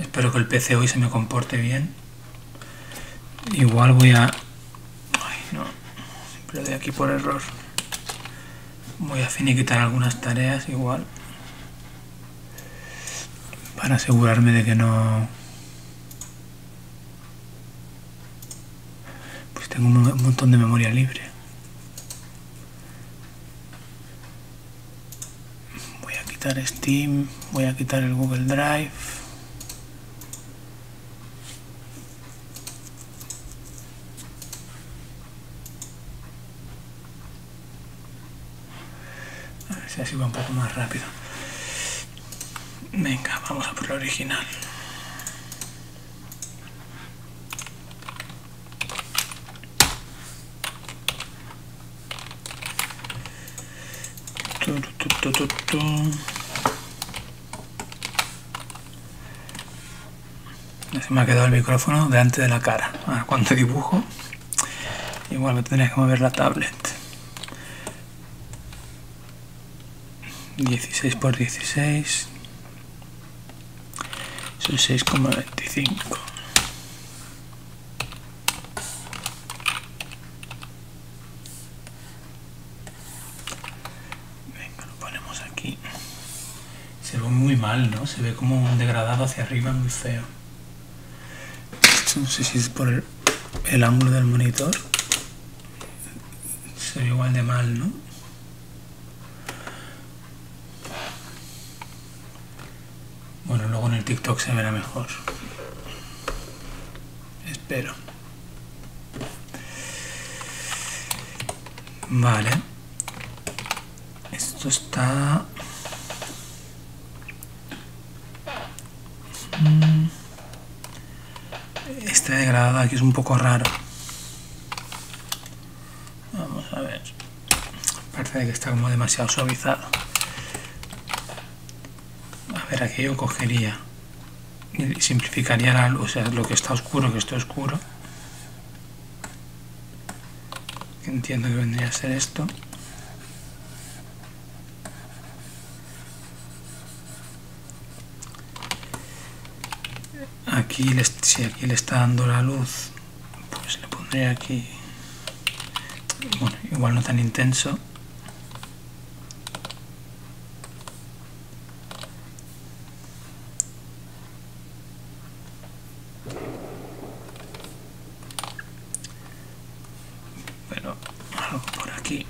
Espero que el PC hoy se me comporte bien. Igual voy a... Ay, no. Siempre doy aquí por error. Voy a finiquitar algunas tareas igual. Para asegurarme de que no... Pues tengo un montón de memoria libre. Voy a quitar Steam, voy a quitar el Google Drive. A ver si así va un poco más rápido. Venga, vamos a por lo original. Se me ha quedado el micrófono delante de la cara. Ahora, cuando dibujo, igual me tendría que mover la tablet. 16 por 16 son 6,25. ¿No? Se ve como un degradado hacia arriba, muy feo. No sé si es por el ángulo del monitor. Se ve igual de mal, ¿no? Bueno, luego en el TikTok se verá mejor. Espero. Vale. Esto está... Este degradado aquí es un poco raro. Vamos a ver. Aparte de que está como demasiado suavizado. A ver, aquí yo cogería y simplificaría la luz, o sea, lo que está oscuro, que esté oscuro. Entiendo que vendría a ser esto. Aquí, si aquí le está dando la luz, pues le pondré aquí, bueno, igual no tan intenso. Pero algo por aquí.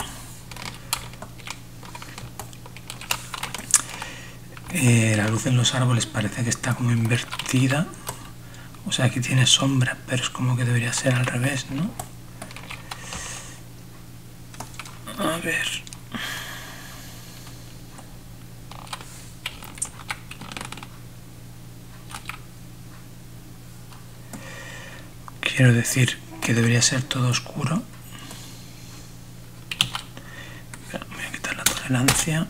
La luz en los árboles parece que está como invertida. O sea, aquí tiene sombra, pero es como que debería ser al revés, ¿no? A ver... Quiero decir que debería ser todo oscuro. Voy a quitar la tolerancia.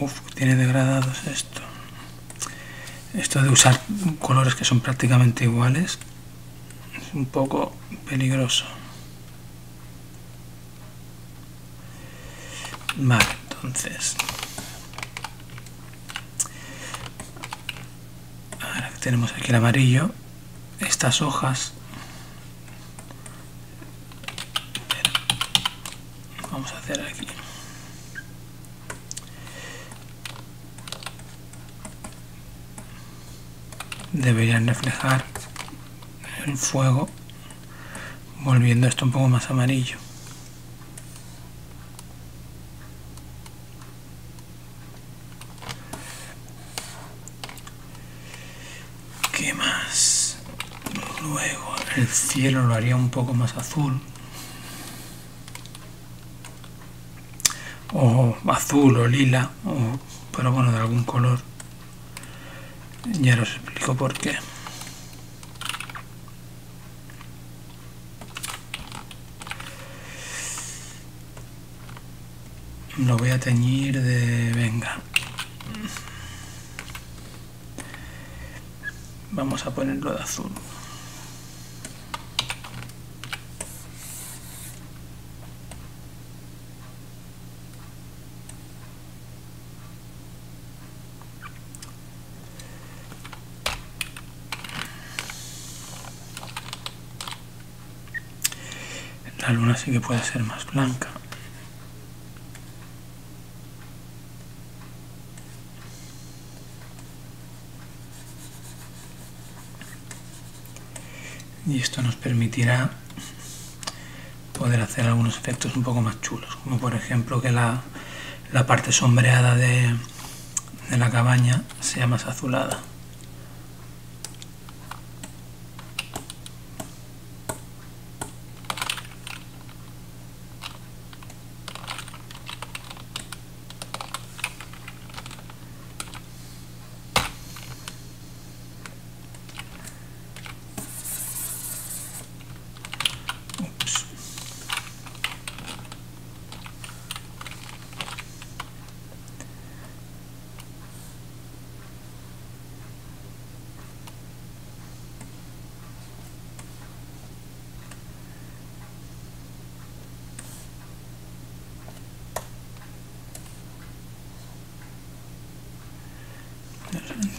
Uf, tiene degradados esto. Esto de usar colores que son prácticamente iguales es un poco peligroso. Vale, entonces. Ahora que tenemos aquí el amarillo, estas hojas. Vamos a hacer aquí. Deberían reflejar el fuego, volviendo esto un poco más amarillo. ¿Qué más? Luego el cielo lo haría un poco más azul. O azul o lila, o, pero bueno, de algún color. Ya os explico por qué. Lo voy a teñir de... Venga. Vamos a ponerlo de azul. La luna sí que puede ser más blanca. Y esto nos permitirá poder hacer algunos efectos un poco más chulos, como por ejemplo que la parte sombreada de la cabaña sea más azulada.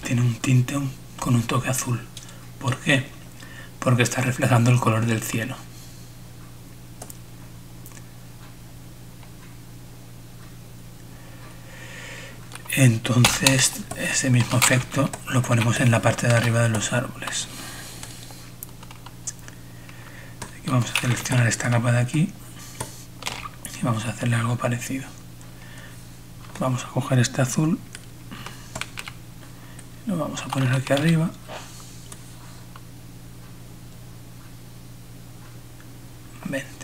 Tiene un tinte con un toque azul. ¿Por qué? Porque está reflejando el color del cielo. Entonces, ese mismo efecto lo ponemos en la parte de arriba de los árboles. Aquí vamos a seleccionar esta capa de aquí y vamos a hacerle algo parecido. Vamos a coger este azul. Lo vamos a poner aquí arriba.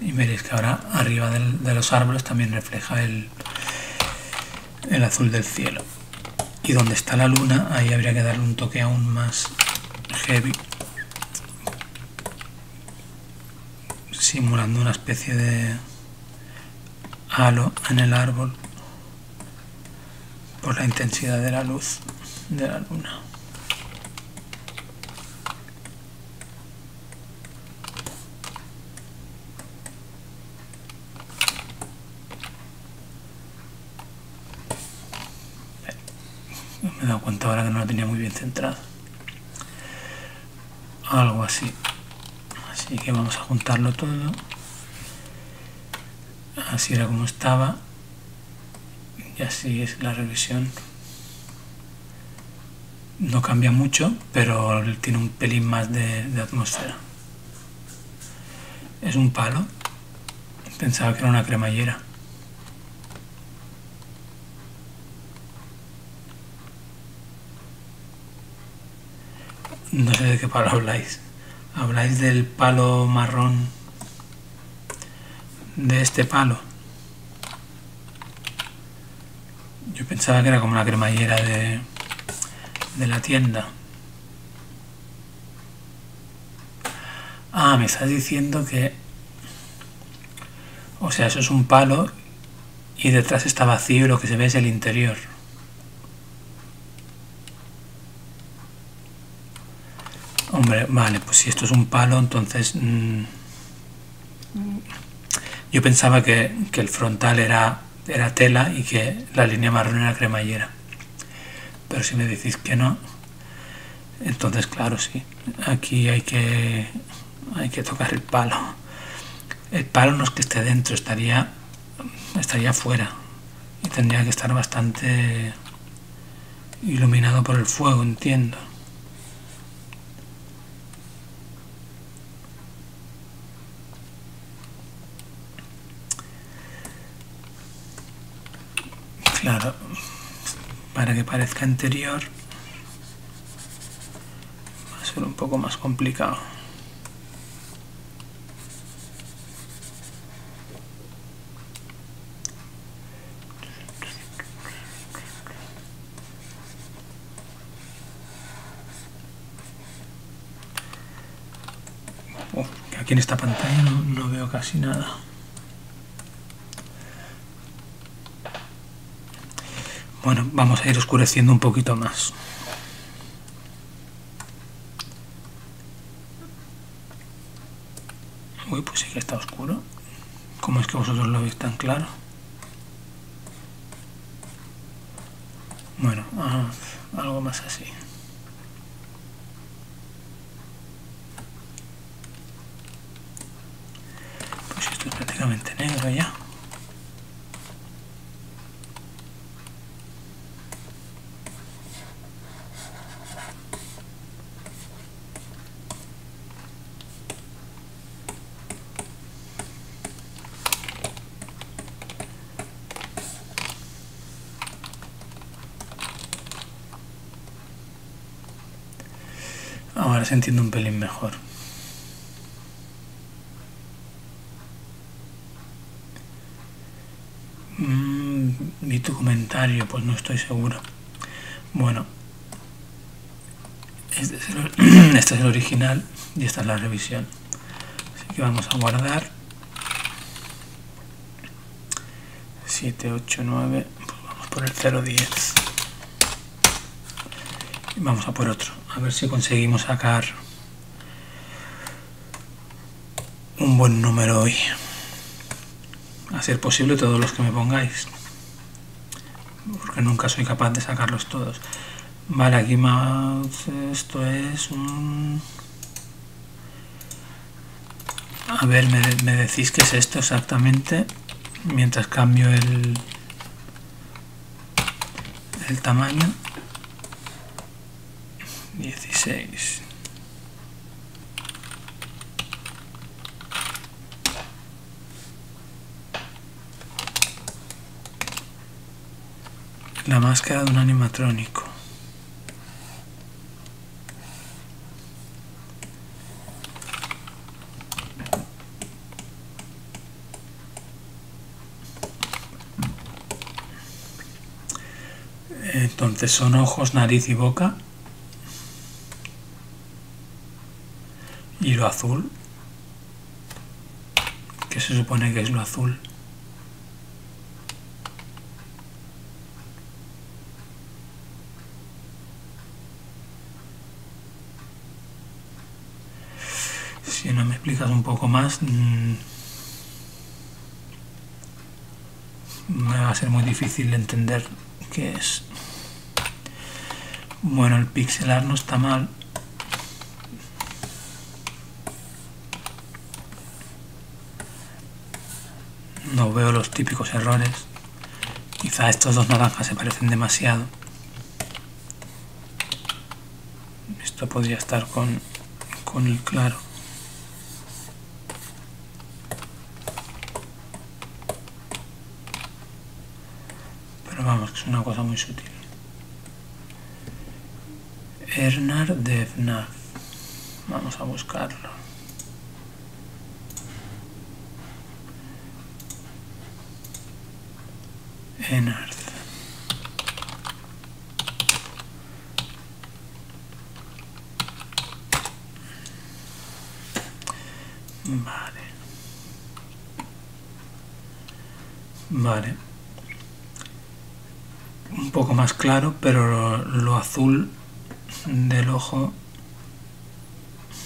Y veréis que ahora arriba de los árboles también refleja el azul del cielo. Y donde está la luna, ahí habría que darle un toque aún más heavy, simulando una especie de halo en el árbol por la intensidad de la luz de la luna. Me he dado cuenta ahora que no la tenía muy bien centrada. Algo así. Así que vamos a juntarlo todo. Así era como estaba. Y así es la revisión. No cambia mucho, pero tiene un pelín más de atmósfera. Es un palo. Pensaba que era una cremallera. No sé de qué palo habláis. ¿Habláis del palo marrón? ¿De este palo? Yo pensaba que era como una cremallera de la tienda. Ah, me estás diciendo que... O sea, eso es un palo y detrás está vacío y lo que se ve es el interior. Hombre, vale, pues si esto es un palo, entonces... Yo pensaba que el frontal era tela y que la línea marrón era cremallera. Pero si me decís que no, entonces claro, sí, aquí hay que tocar el palo. El palo no es que esté dentro, estaría fuera y tendría que estar bastante iluminado por el fuego, entiendo. Claro. Para que parezca anterior va a ser un poco más complicado. Oh, aquí en esta pantalla no veo casi nada. Bueno, vamos a ir oscureciendo un poquito más. Uy, pues sí que está oscuro. ¿Cómo es que vosotros lo veis tan claro? Bueno, algo más así. Pues esto es completamente negro ya. Ahora se entiende un pelín mejor. Vi tu comentario, pues no estoy seguro. Bueno, este es el original y esta es la revisión. Así que vamos a guardar. 7, 8, 9, pues vamos por el 0.10. Y vamos a por otro. A ver si conseguimos sacar un buen número hoy. A ser posible todos los que me pongáis. Porque nunca soy capaz de sacarlos todos. Vale, aquí más... Esto es un... A ver, me decís qué es esto exactamente. Mientras cambio el tamaño. 16. La máscara de un animatrónico. Entonces son ojos, nariz y boca. ¿Y lo azul? ¿Qué se supone que es lo azul? Si no me explicas un poco más, me va a ser muy difícil entender qué es. Bueno, el pixelar no está mal. No veo los típicos errores. Quizá estos dos naranjas se parecen demasiado. Esto podría estar con el claro. Pero vamos, que es una cosa muy sutil. Ernar Devnar. Vamos a buscarlo. Vale, un poco más claro, pero lo azul del ojo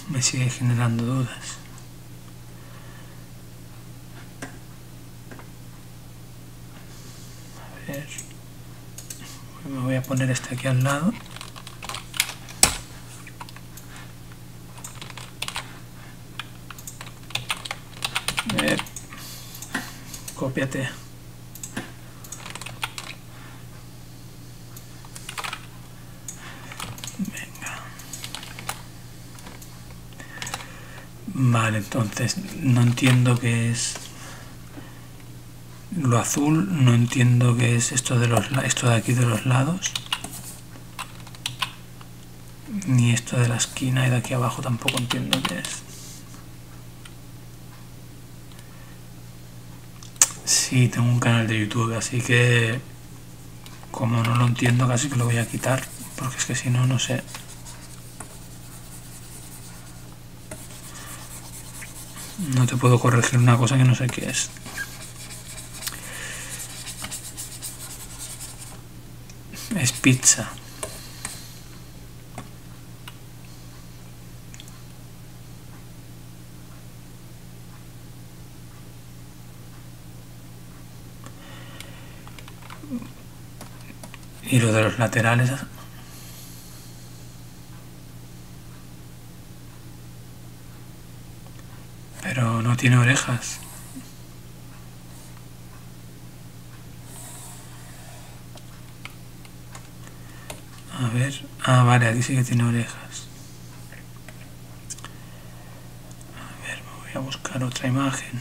me sigue generando dudas. Me voy a poner este aquí al lado. Cópiate. Venga. Vale, entonces no entiendo qué es lo azul, no entiendo qué es esto de aquí de los lados, ni esto de la esquina y de aquí abajo tampoco entiendo qué es. Sí, tengo un canal de YouTube, así que como no lo entiendo casi que lo voy a quitar, porque es que si no, no sé. No te puedo corregir una cosa que no sé qué es. Es pizza. Y lo de los laterales. Pero no tiene orejas. ver. Ah, vale, aquí sí que tiene orejas. A ver, me voy a buscar otra imagen.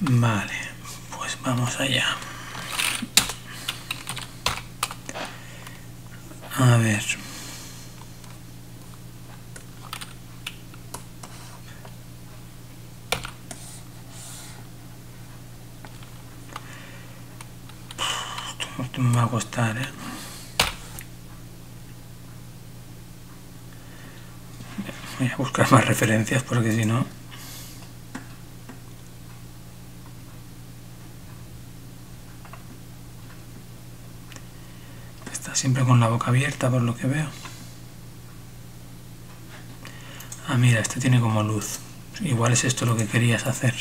Vale, pues vamos allá. A ver. Esto me va a costar, ¿eh? Voy a buscar más referencias porque si no... Siempre con la boca abierta, por lo que veo. Ah, mira, este tiene como luz. Igual es esto lo que querías hacer.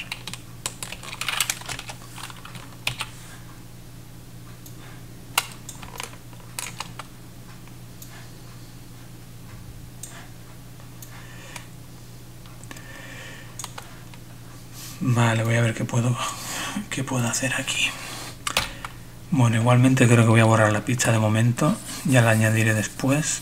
Vale, voy a ver qué puedo hacer aquí. Bueno, igualmente creo que voy a borrar la pizza de momento, ya la añadiré después.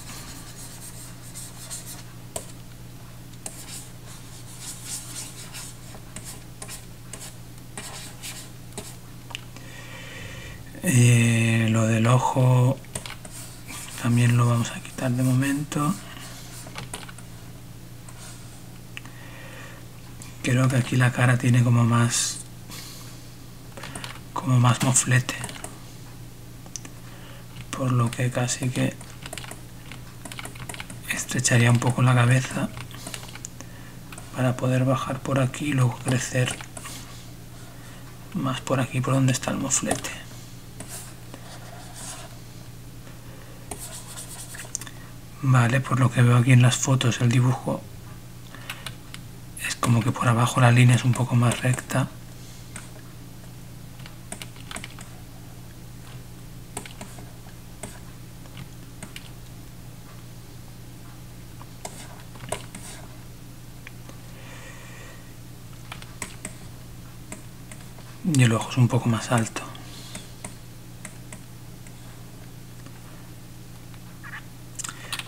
Lo del ojo también lo vamos a quitar de momento. Creo que aquí la cara tiene como más moflete. Por lo que casi que estrecharía un poco la cabeza para poder bajar por aquí y luego crecer más por aquí, por donde está el moflete. Vale, por lo que veo aquí en las fotos el dibujo es como que por abajo la línea es un poco más recta. Y el ojo es un poco más alto.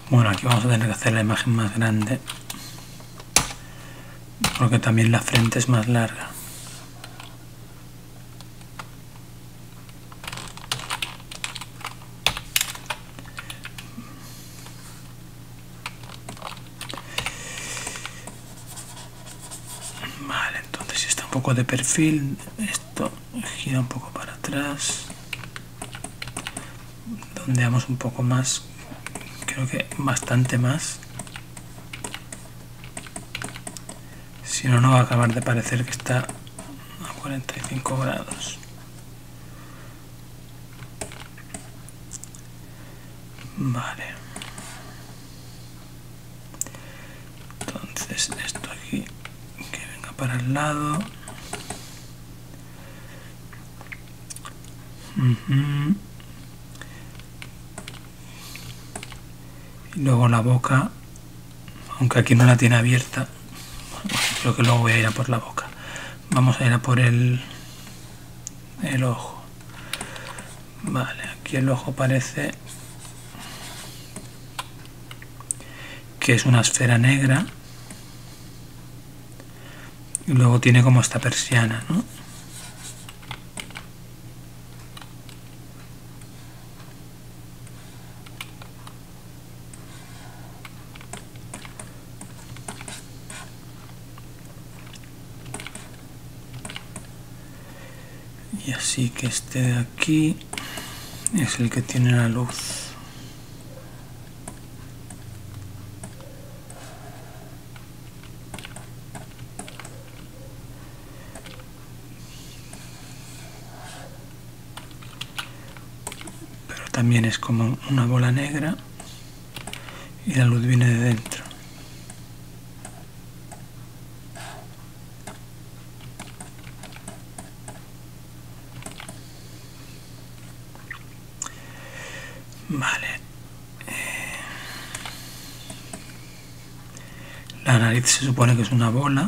Bueno, aquí vamos a tener que hacer la imagen más grande, porque también la frente es más larga. Vale, entonces está un poco de perfil. Gira un poco para atrás, dondeamos un poco más, creo que bastante más, si no, no va a acabar de parecer que está a 45 grados. Vale, entonces esto aquí que venga para el lado. Y luego la boca, aunque aquí no la tiene abierta, creo que luego voy a ir a por la boca. Vamos a ir a por el ojo. Vale, aquí el ojo parece que es una esfera negra y luego tiene como esta persiana, ¿no? Así que este de aquí es el que tiene la luz. Pero también es como una bola negra y la luz viene de dentro. Vale, nariz se supone que es una bola.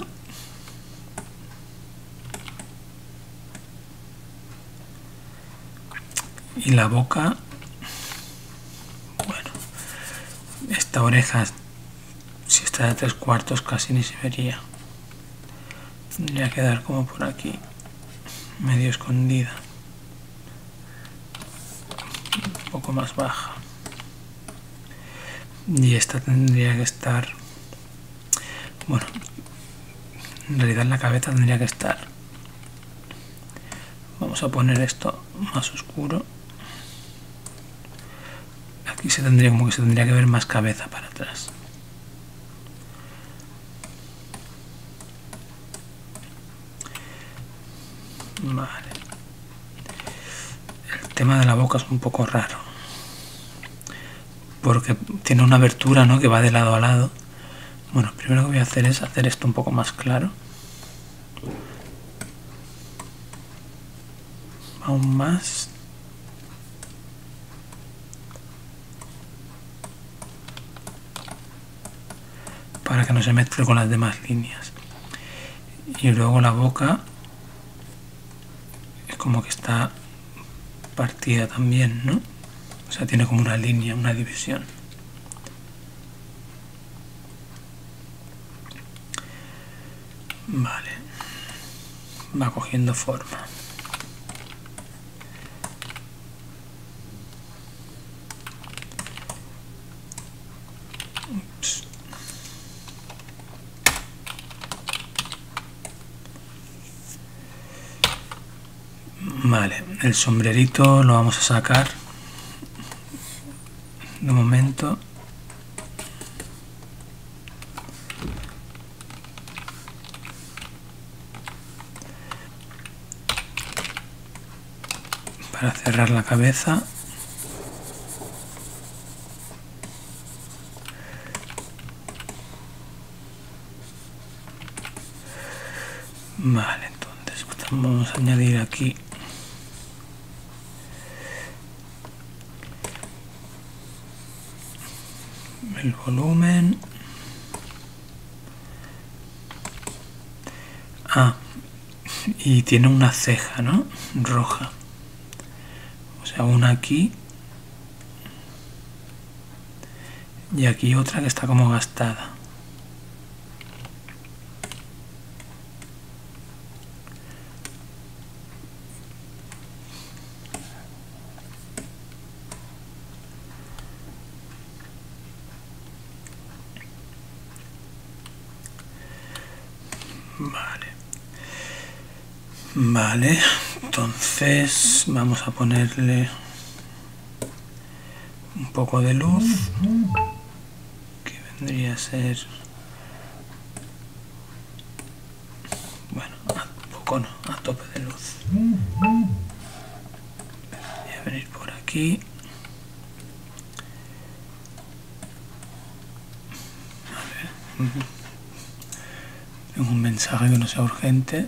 Y la boca, bueno, esta oreja, si está de 3/4 casi ni se vería. Tendría que dar como por aquí, medio escondida, un poco más baja. Y esta tendría que estar, bueno, en realidad en la cabeza tendría que estar. Vamos a poner esto más oscuro. Aquí se tendría como que se tendría que ver más cabeza para atrás. Vale. El tema de la boca es un poco raro, porque tiene una abertura, ¿no?, que va de lado a lado. Bueno, primero que voy a hacer es hacer esto un poco más claro. Aún más. Para que no se mezcle con las demás líneas. Y luego la boca es como que está partida también, ¿no? O sea, tiene como una línea, una división. Vale. Va cogiendo forma. Vale, el sombrerito lo vamos a sacar de momento. Para cerrar la cabeza. Vale, entonces vamos a añadir aquí. El volumen. Ah, y tiene una ceja, ¿no?, roja. O sea, una aquí. Y aquí otra que está como gastada. Vale, entonces vamos a ponerle un poco de luz, que vendría a ser, bueno, a poco no, a tope de luz. Voy a venir por aquí, a ver. Tengo un mensaje que no sea urgente.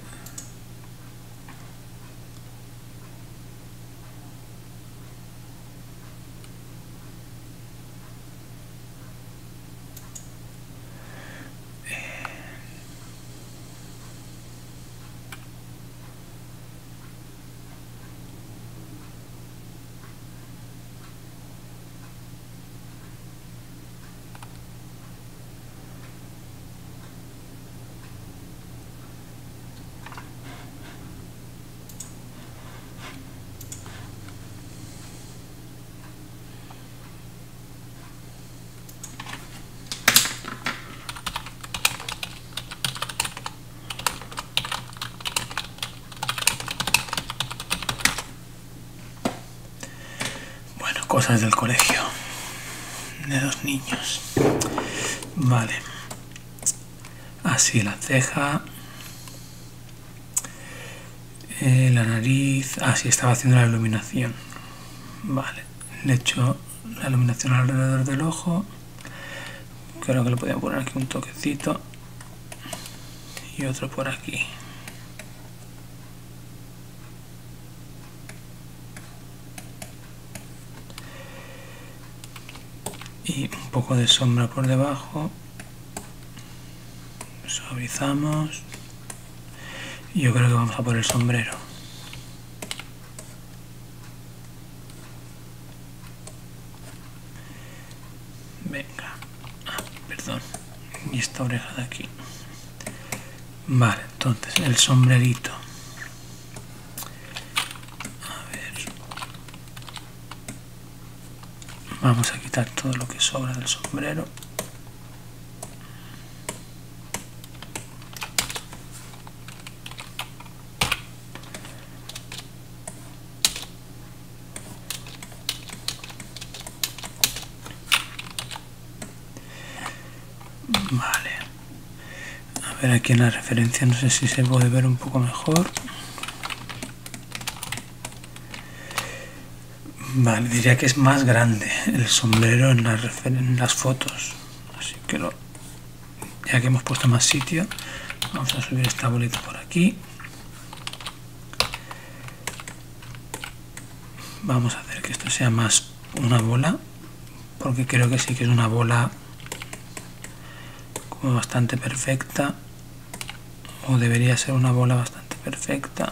Cosas del colegio de los niños. Vale, así la ceja, la nariz. Así estaba haciendo la iluminación. Vale, le echo la iluminación alrededor del ojo. Creo que le podía poner aquí un toquecito y otro por aquí. Y un poco de sombra por debajo. suavizamos. Yo creo que vamos a por el sombrero. Venga. Ah, perdón. Y esta oreja de aquí. Vale, entonces el sombrerito. A ver. Vamos a quitar todo lo que sobra del sombrero. Aquí en la referencia no sé si se puede ver un poco mejor. Vale, diría que es más grande el sombrero en las fotos, así que ya que hemos puesto más sitio, vamos a subir esta bolita por aquí. Vamos a hacer que esto sea más una bola, porque creo que sí que es una bola como bastante perfecta. O debería ser una bola bastante perfecta.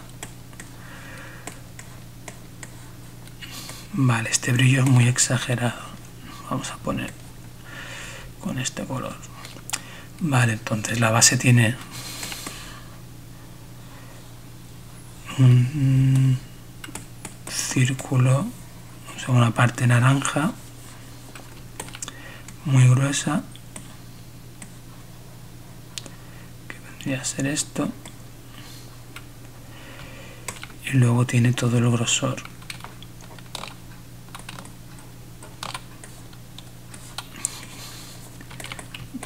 Vale, este brillo es muy exagerado. Vamos a poner con este color. Vale, entonces la base tiene un círculo, o sea, una parte naranja muy gruesa. Voy a hacer esto y luego tiene todo el grosor.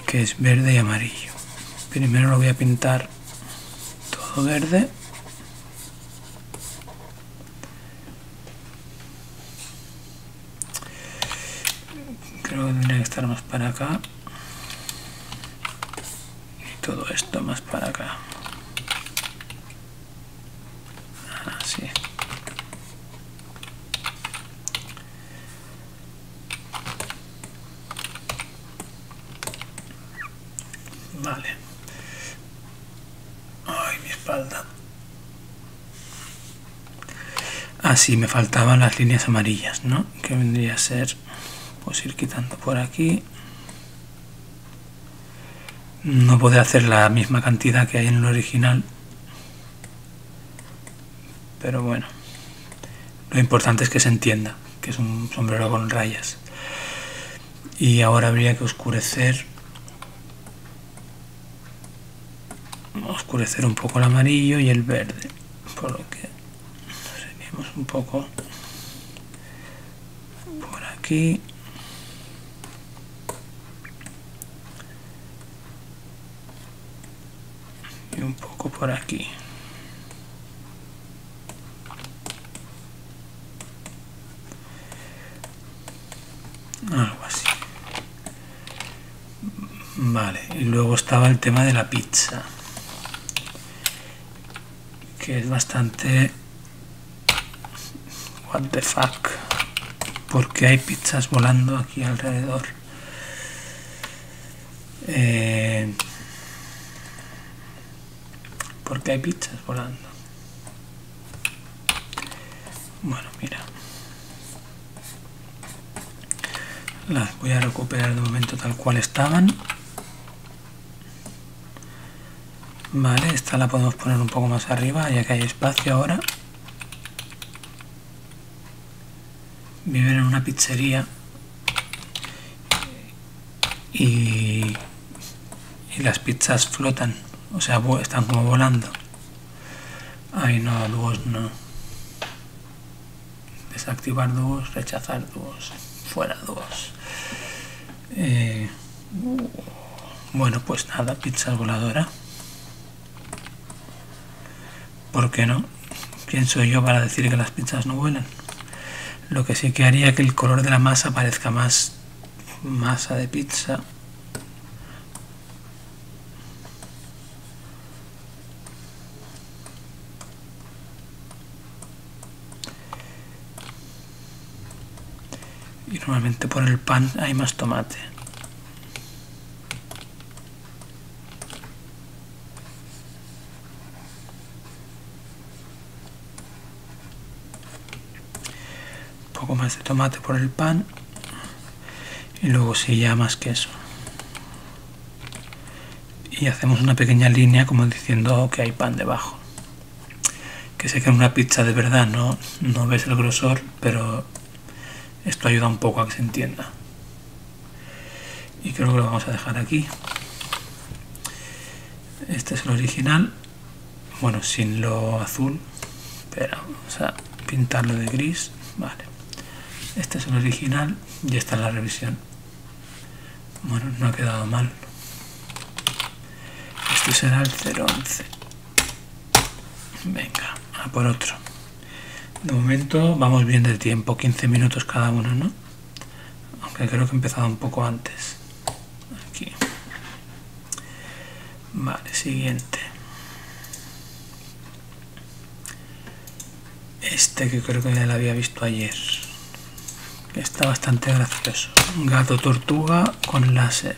Que es verde y amarillo. Primero lo voy a pintar todo verde. Creo que tendría que estar más para acá. Todo esto más para acá. Así. Vale. Ay, mi espalda. Así, me faltaban las líneas amarillas, ¿no? Que vendría a ser, pues ir quitando por aquí. No podré hacer la misma cantidad que hay en el original, pero bueno, lo importante es que se entienda que es un sombrero con rayas. Y ahora habría que oscurecer un poco el amarillo y el verde, por lo que seguimos un poco por aquí. Y un poco por aquí. Algo así. Vale, y luego estaba el tema de la pizza. Que es bastante... What the fuck. Porque hay pizzas volando aquí alrededor. Porque hay pizzas volando. Bueno, mira. Las voy a recuperar de momento tal cual estaban. Vale, esta la podemos poner un poco más arriba, ya que hay espacio ahora. Viven en una pizzería. Y las pizzas flotan. O sea, están como volando. Ay, no, dúos no. Desactivar dúos, rechazar dúos, fuera dúos. Bueno, pues nada, pizza voladora. ¿Por qué no? ¿Quién soy yo para decir que las pizzas no vuelan? Lo que sí que haría que el color de la masa parezca más masa de pizza. Y normalmente por el pan hay más tomate. poco más de tomate por el pan y luego sí ya más queso. Y hacemos una pequeña línea como diciendo que hay pan debajo. Que sé que en una pizza de verdad no ves el grosor, pero esto ayuda un poco a que se entienda. Y creo que lo vamos a dejar aquí. Este es el original, bueno, sin lo azul, pero vamos a pintarlo de gris, vale. Este es el original y esta es la revisión. Bueno, no ha quedado mal. Este será el 011. Venga, a por otro. De momento vamos bien de tiempo, 15 minutos cada uno, ¿no? Aunque creo que he empezado un poco antes. Aquí. Vale, siguiente. Este que creo que ya lo había visto ayer. Está bastante gracioso. Gato tortuga con láser.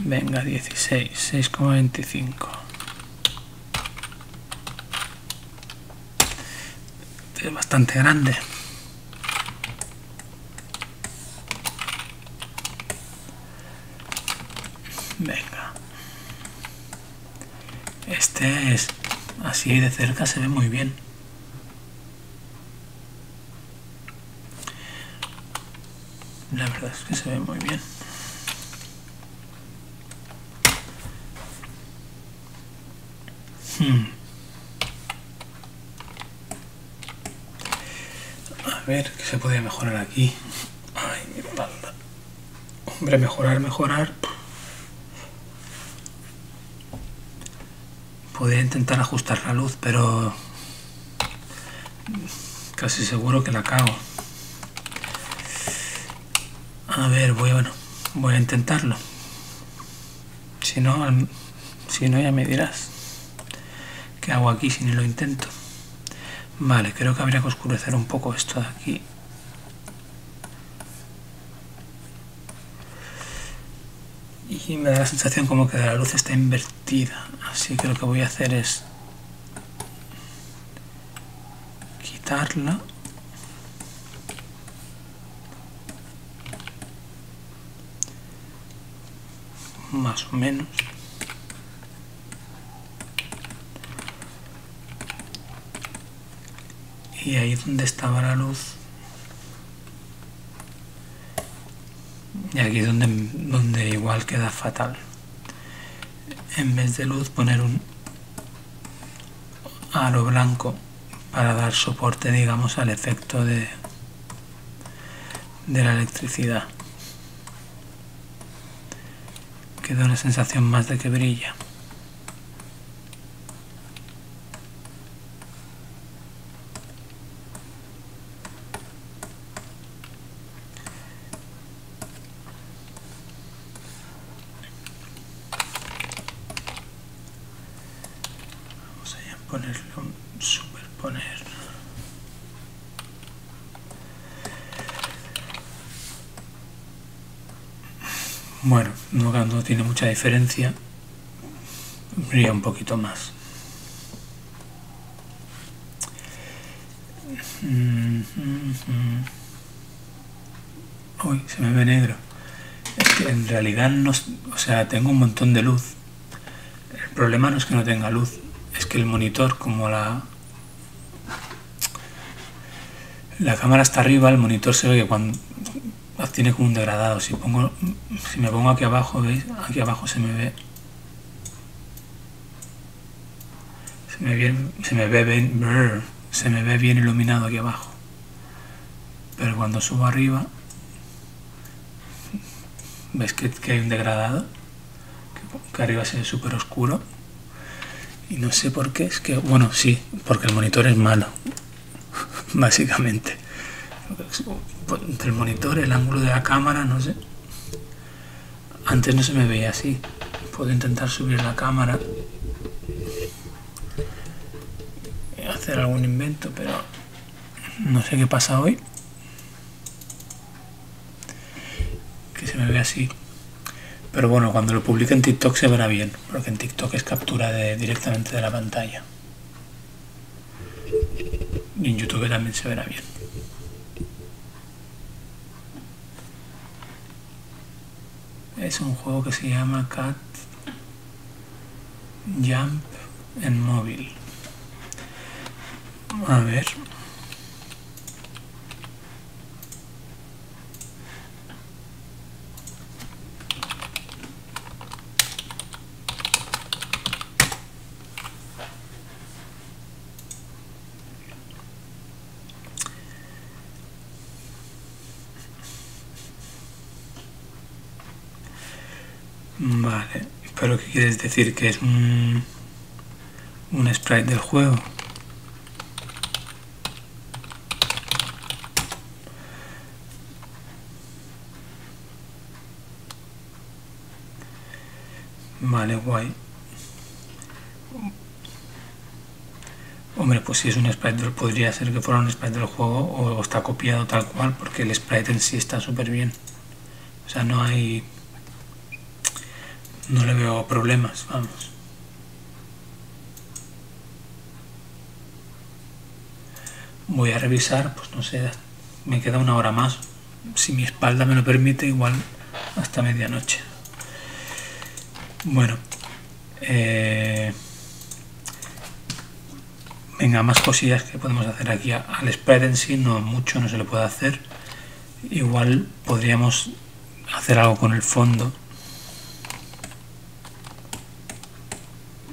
Venga, 16, 6,25. Es bastante grande. Venga. Este es así de cerca, se ve muy bien. La verdad es que se ve muy bien. A ver, ¿qué se podría mejorar aquí? Ay, mi espalda. Hombre, mejorar. Podría intentar ajustar la luz, pero casi seguro que la cago. A ver, voy a intentarlo. Si no ya me dirás. ¿Qué hago aquí si ni lo intento? Vale, creo que habría que oscurecer un poco esto de aquí. Y me da la sensación como que la luz está invertida. Así que lo que voy a hacer es quitarla. Más o menos. Y ahí donde estaba la luz. Y aquí es donde igual queda fatal. En vez de luz poner un aro blanco para dar soporte, digamos, al efecto de la electricidad. Queda una sensación más de que brilla. Bueno, no tiene mucha diferencia, brilla un poquito más. Uy, se me ve negro. Es que en realidad no, o sea, tengo un montón de luz. El problema no es que no tenga luz, es que el monitor, como la cámara está arriba, el monitor se ve que cuando tiene como un degradado. Si me pongo aquí abajo, ¿veis? Aquí abajo se me ve bien iluminado aquí abajo, pero cuando subo arriba veis que hay un degradado, que arriba se ve súper oscuro y no sé por qué. Es que, bueno, sí, porque el monitor es malo básicamente. Entre el monitor, el ángulo de la cámara, no sé. Antes no se me veía así. Puedo intentar subir la cámara y hacer algún invento, pero no sé qué pasa hoy, que se me ve así. Pero bueno, cuando lo publique en TikTok se verá bien, porque en TikTok es captura directamente de la pantalla. y en YouTube también se verá bien. Es un juego que se llama Cat Jump en móvil. A ver. Vale, pero ¿qué quieres decir? ¿Que es un sprite del juego? Vale, guay. Hombre, pues si es un sprite, podría ser que fuera un sprite del juego o está copiado tal cual, porque el sprite en sí está súper bien. O sea, no hay... no le veo problemas, vamos. Voy a revisar, pues no sé, me queda una hora más. Si mi espalda me lo permite, igual hasta medianoche. Bueno. Venga, más cosillas que podemos hacer aquí. Al sprite en sí, no mucho, no se le puede hacer. Igual podríamos hacer algo con el fondo.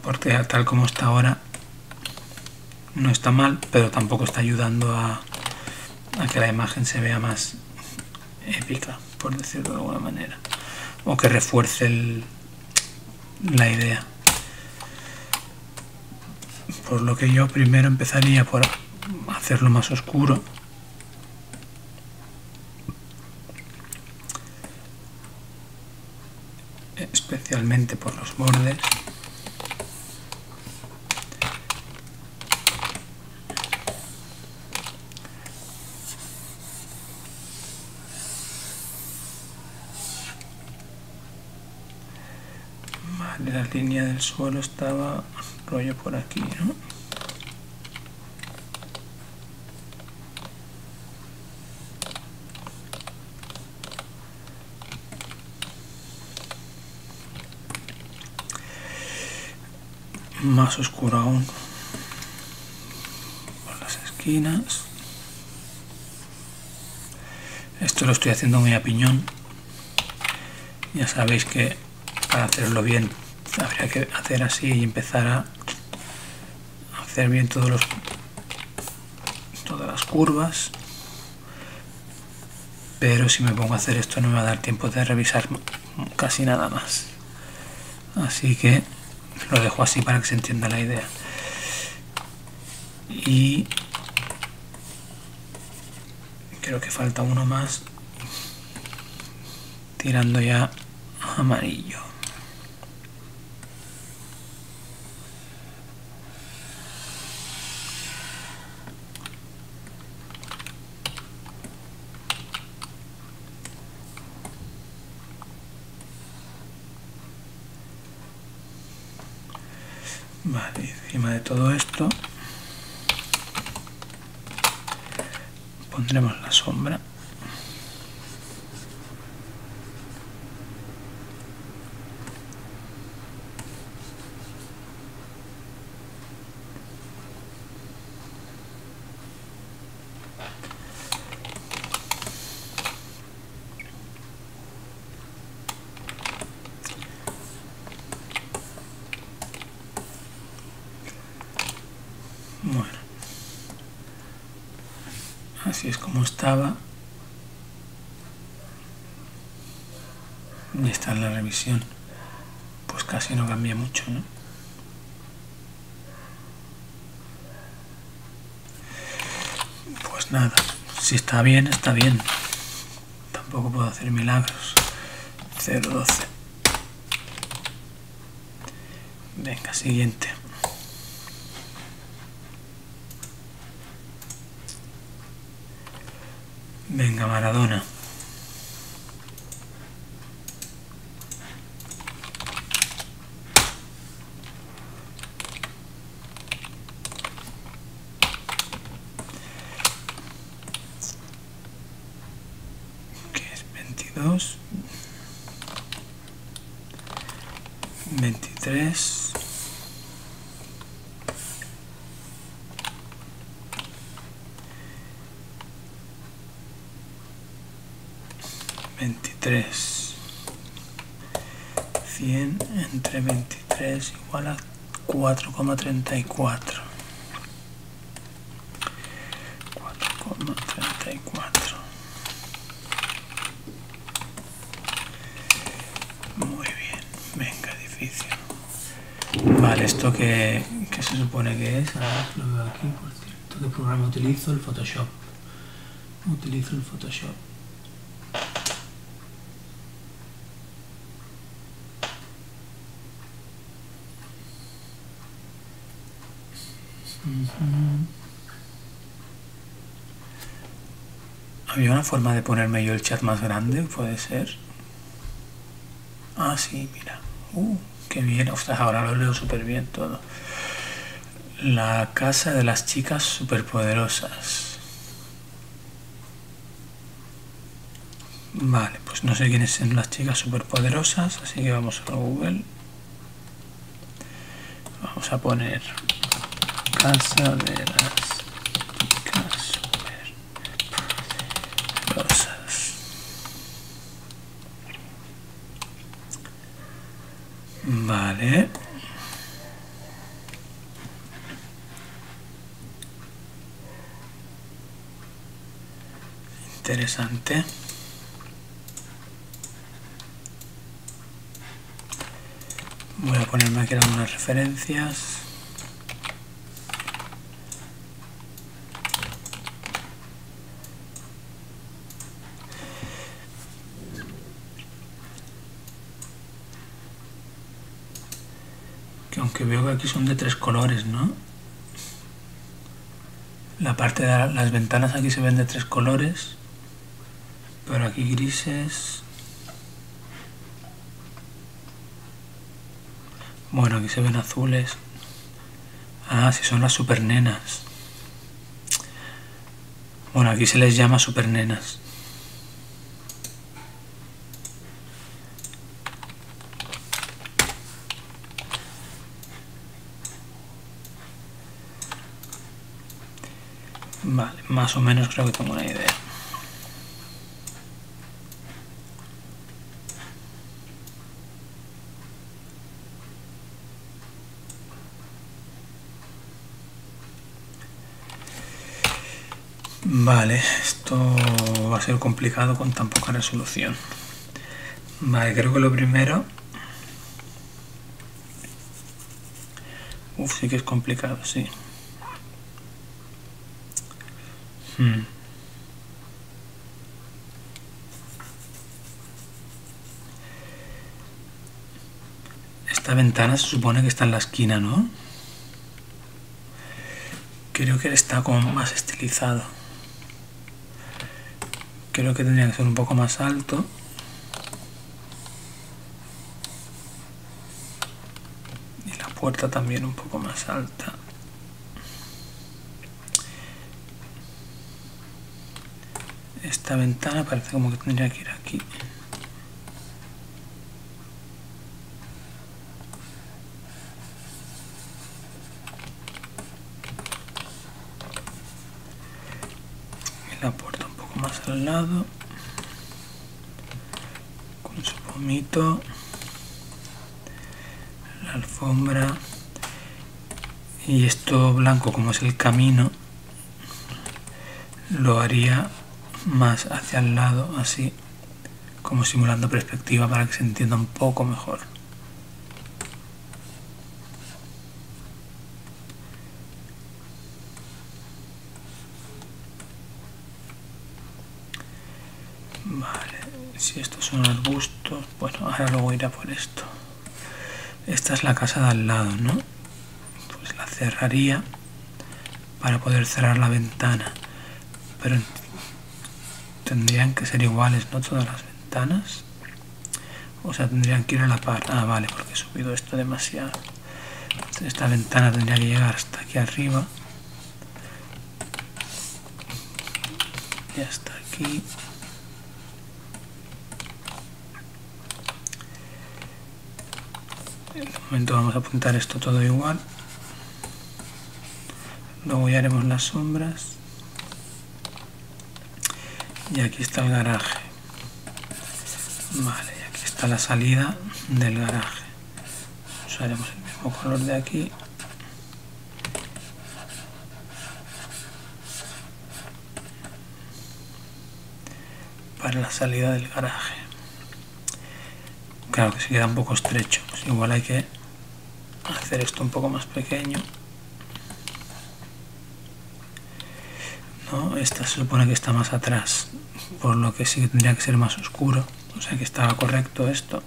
Porque tal como está ahora no está mal, pero tampoco está ayudando a que la imagen se vea más épica, por decirlo de alguna manera. O que refuerce la idea. Por lo que yo primero empezaría por hacerlo más oscuro. Especialmente por los bordes. La línea del suelo estaba rollo por aquí, ¿no? Más oscuro aún. Por las esquinas. Esto lo estoy haciendo muy a piñón. Ya sabéis que para hacerlo bien habría que hacer así y empezar a hacer bien todas las curvas, pero si me pongo a hacer esto no me va a dar tiempo de revisar casi nada más, así que lo dejo así para que se entienda la idea. Y creo que falta uno más, tirando ya a amarillo. Vale, encima de todo esto pondremos la sombra. Así es como estaba. Y está en la revisión. Pues casi no cambia mucho, ¿no? Pues nada. Si está bien, está bien. Tampoco puedo hacer milagros. 0,12. Venga, siguiente. Venga, Maradona. 22, 23, 23, 100 entre 23 igual a 4,34. 4,34. Muy bien, venga, difícil. Vale, esto que se supone que es, ahora lo veo aquí, por cierto. ¿Qué programa utilizo? El Photoshop. Utilizo el Photoshop. ¿Había una forma de ponerme yo el chat más grande? ¿Puede ser? Ah, sí, mira. Qué bien. Ostras, ahora lo leo súper bien todo. La casa de las chicas superpoderosas. Vale, pues no sé quiénes son las chicas superpoderosas, así que vamos a Google. Vamos a poner casa de las... Vale. Interesante. Voy a ponerme aquí algunas referencias. Que veo que aquí son de tres colores, ¿no? La parte de las ventanas aquí se ven de tres colores, pero aquí grises. Bueno, aquí se ven azules. Ah, sí, son las supernenas. Bueno, aquí se les llama supernenas. Vale, más o menos creo que tengo una idea. Vale, esto va a ser complicado con tan poca resolución. Vale, creo que lo primero... Uf, sí que es complicado, sí. Esta ventana se supone que está en la esquina, ¿no? Creo que está como más estilizado. Creo que tendría que ser un poco más alto. Y la puerta también un poco más alta. Esta ventana parece como que tendría que ir aquí. Y la puerta un poco más al lado. Con su pomito. La alfombra. Y esto blanco, como es el camino, lo haría más hacia el lado, así como simulando perspectiva para que se entienda un poco mejor. Vale, si estos son arbustos, bueno, ahora luego irá por esto. Esta es la casa de al lado, ¿no? Pues la cerraría para poder cerrar la ventana, pero tendrían que ser iguales, ¿no? Todas las ventanas. O sea, tendrían que ir a la par. Ah, vale, porque he subido esto demasiado. Entonces, esta ventana tendría que llegar hasta aquí arriba. Y hasta aquí. momento vamos a apuntar esto todo igual. Luego ya haremos las sombras. Y aquí está el garaje. Vale, y aquí está la salida del garaje. Usaremos el mismo color de aquí. Para la salida del garaje. Claro que se queda un poco estrecho, pues igual hay que hacer esto un poco más pequeño. ¿No? Esta se supone que está más atrás, por lo que sí que tendría que ser más oscuro, o sea que estaba correcto esto.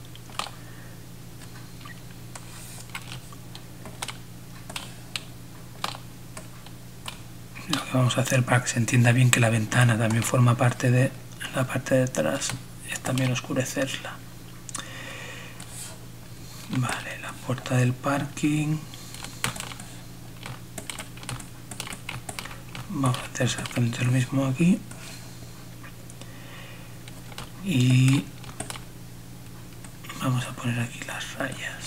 Lo que vamos a hacer para que se entienda bien que la ventana también forma parte de la parte de atrás es también oscurecerla. Vale, la puerta del parking. Vamos a hacer exactamente lo mismo aquí. Y vamos a poner aquí las rayas.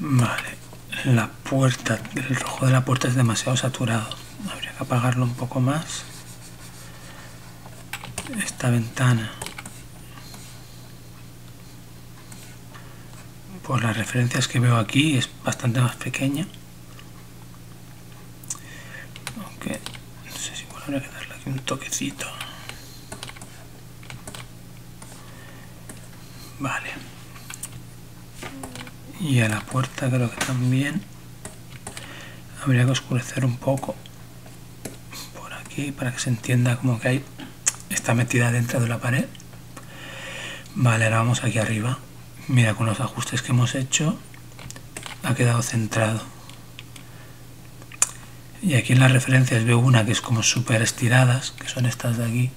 Vale. La puerta, el rojo de la puerta es demasiado saturado, habría que apagarlo un poco más. Esta ventana, por las referencias que veo aquí, es bastante más pequeña. Aunque, no sé si habría que darle aquí un toquecito. Vale. Y a la puerta creo que también habría que oscurecer un poco por aquí para que se entienda como que hay, está metida dentro de la pared. Vale, ahora vamos aquí arriba. Mira, con los ajustes que hemos hecho ha quedado centrado. Y aquí en las referencias veo una que es como súper estiradas, que son estas de aquí,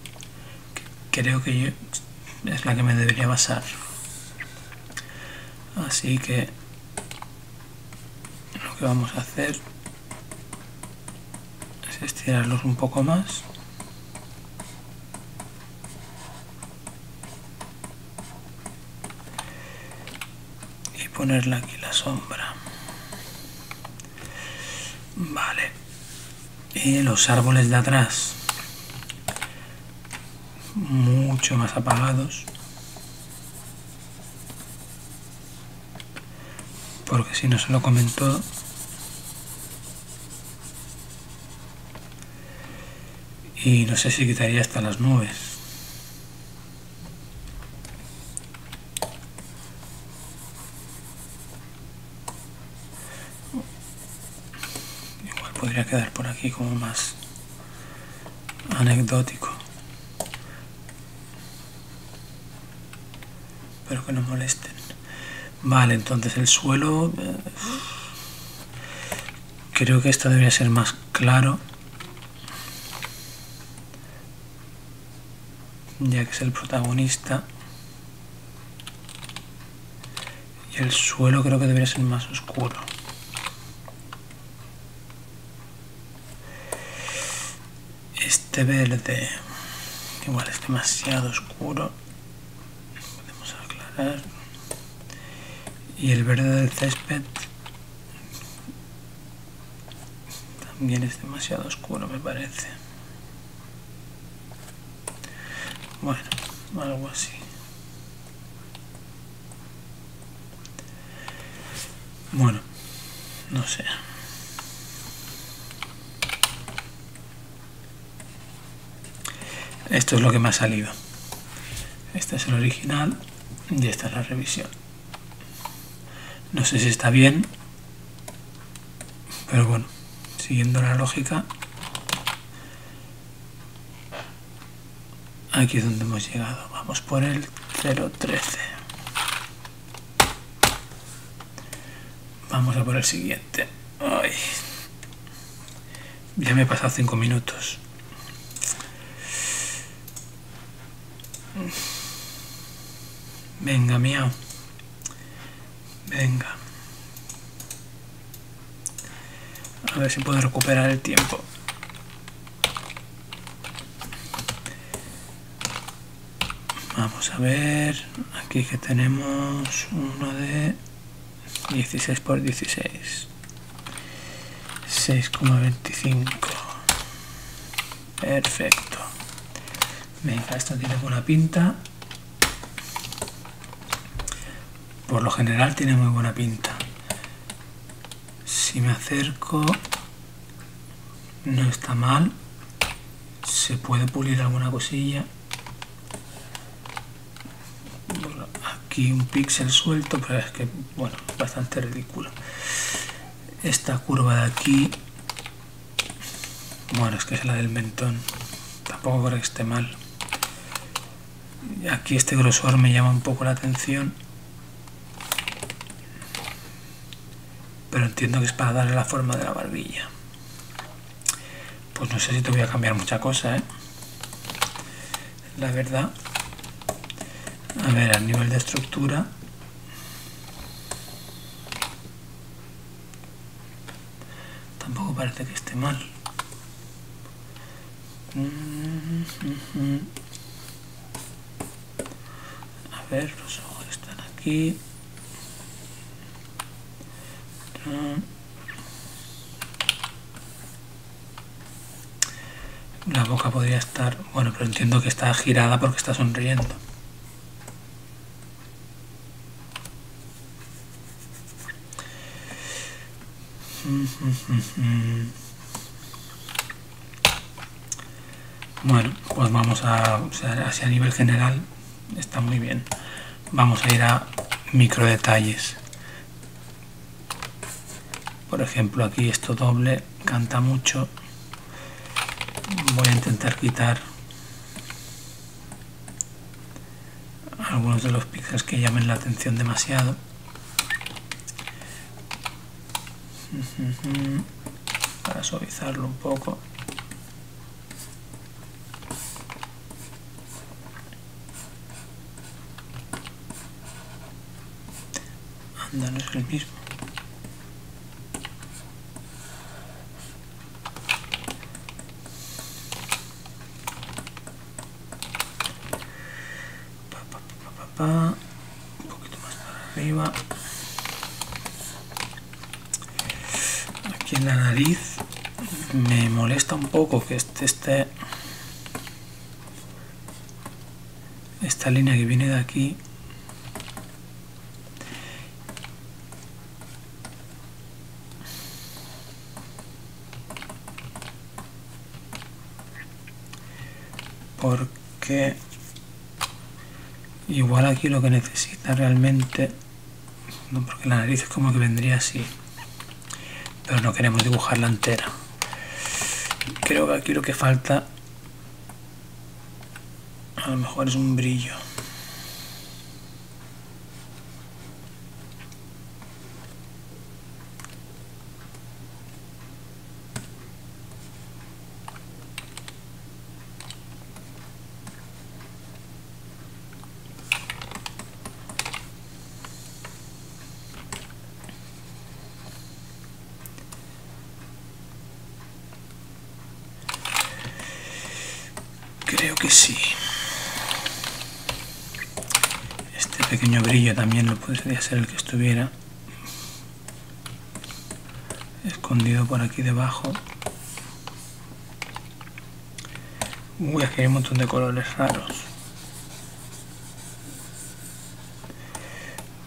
que creo que yo, es la que me debería basar. Así que lo que vamos a hacer es estirarlos un poco más. Y ponerle aquí la sombra. Vale. Y los árboles de atrás. Mucho más apagados. Porque si no se lo comentó. Y no sé si quitaría hasta las nubes. Igual podría quedar por aquí como más anecdótico. Espero que no molesten. Vale, entonces el suelo, creo que esto debería ser más claro, ya que es el protagonista, y el suelo creo que debería ser más oscuro. Este verde igual es demasiado oscuro, podemos aclarar. Y el verde del césped también es demasiado oscuro, me parece. Bueno, algo así. Bueno, no sé. Esto es lo que me ha salido. Este es el original y esta es la revisión. No sé si está bien, pero bueno, siguiendo la lógica, aquí es donde hemos llegado. Vamos por el 013. Vamos a por el siguiente. Ay, ya me he pasado 5 minutos. Venga, miau. Venga. A ver si puedo recuperar el tiempo. Vamos a ver. Aquí que tenemos uno de 16 por 16. 6,25. Perfecto. Venga, esto tiene buena pinta. Por lo general tiene muy buena pinta. Si me acerco, no está mal. Se puede pulir alguna cosilla. Aquí un píxel suelto, pero es que, bueno, bastante ridículo. Esta curva de aquí, bueno, es que es la del mentón. Tampoco creo que esté mal. Aquí este grosor me llama un poco la atención. Pero entiendo que es para darle la forma de la barbilla. Pues no sé si te voy a cambiar mucha cosa, ¿eh? La verdad. A ver, a nivel de estructura. Tampoco parece que esté mal. A ver, los ojos están aquí. La boca podría estar... Bueno, pero entiendo que está girada porque está sonriendo. Bueno, pues vamos a... O sea, hacia nivel general está muy bien. Vamos a ir a micro detalles. Por ejemplo, aquí esto doble canta mucho. Voy a intentar quitar algunos de los píxeles que llamen la atención demasiado. Para suavizarlo un poco. Anda, no es el mismo. Un poquito más para arriba. Aquí en la nariz me molesta un poco que esté esta línea que viene de aquí. Porque igual aquí lo que necesita realmente, no, porque la nariz es como que vendría así, pero no queremos dibujarla entera. Creo que aquí lo que falta a lo mejor es un brillo. También lo podría ser el que estuviera escondido por aquí debajo. Uy, aquí hay un montón de colores raros.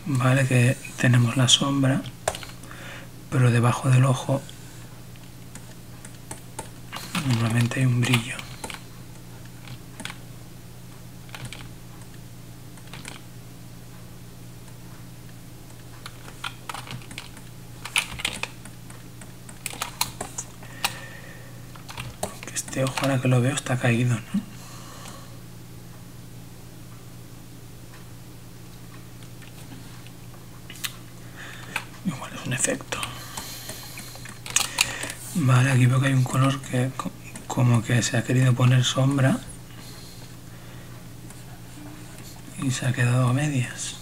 Vale, que tenemos la sombra, pero debajo del ojo normalmente hay un brillo. Ojo, ahora que lo veo está caído, ¿no? Igual es un efecto. Vale, aquí veo que hay un color que como que se ha querido poner sombra y se ha quedado a medias.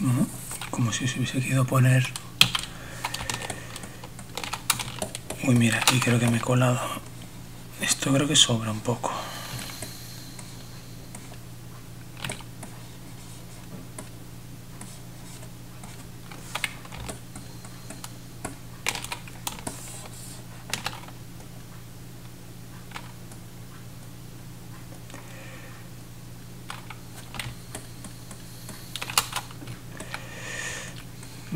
¿No? Como si se hubiese querido poner... Uy, mira, aquí creo que me he colado. Esto creo que sobra un poco.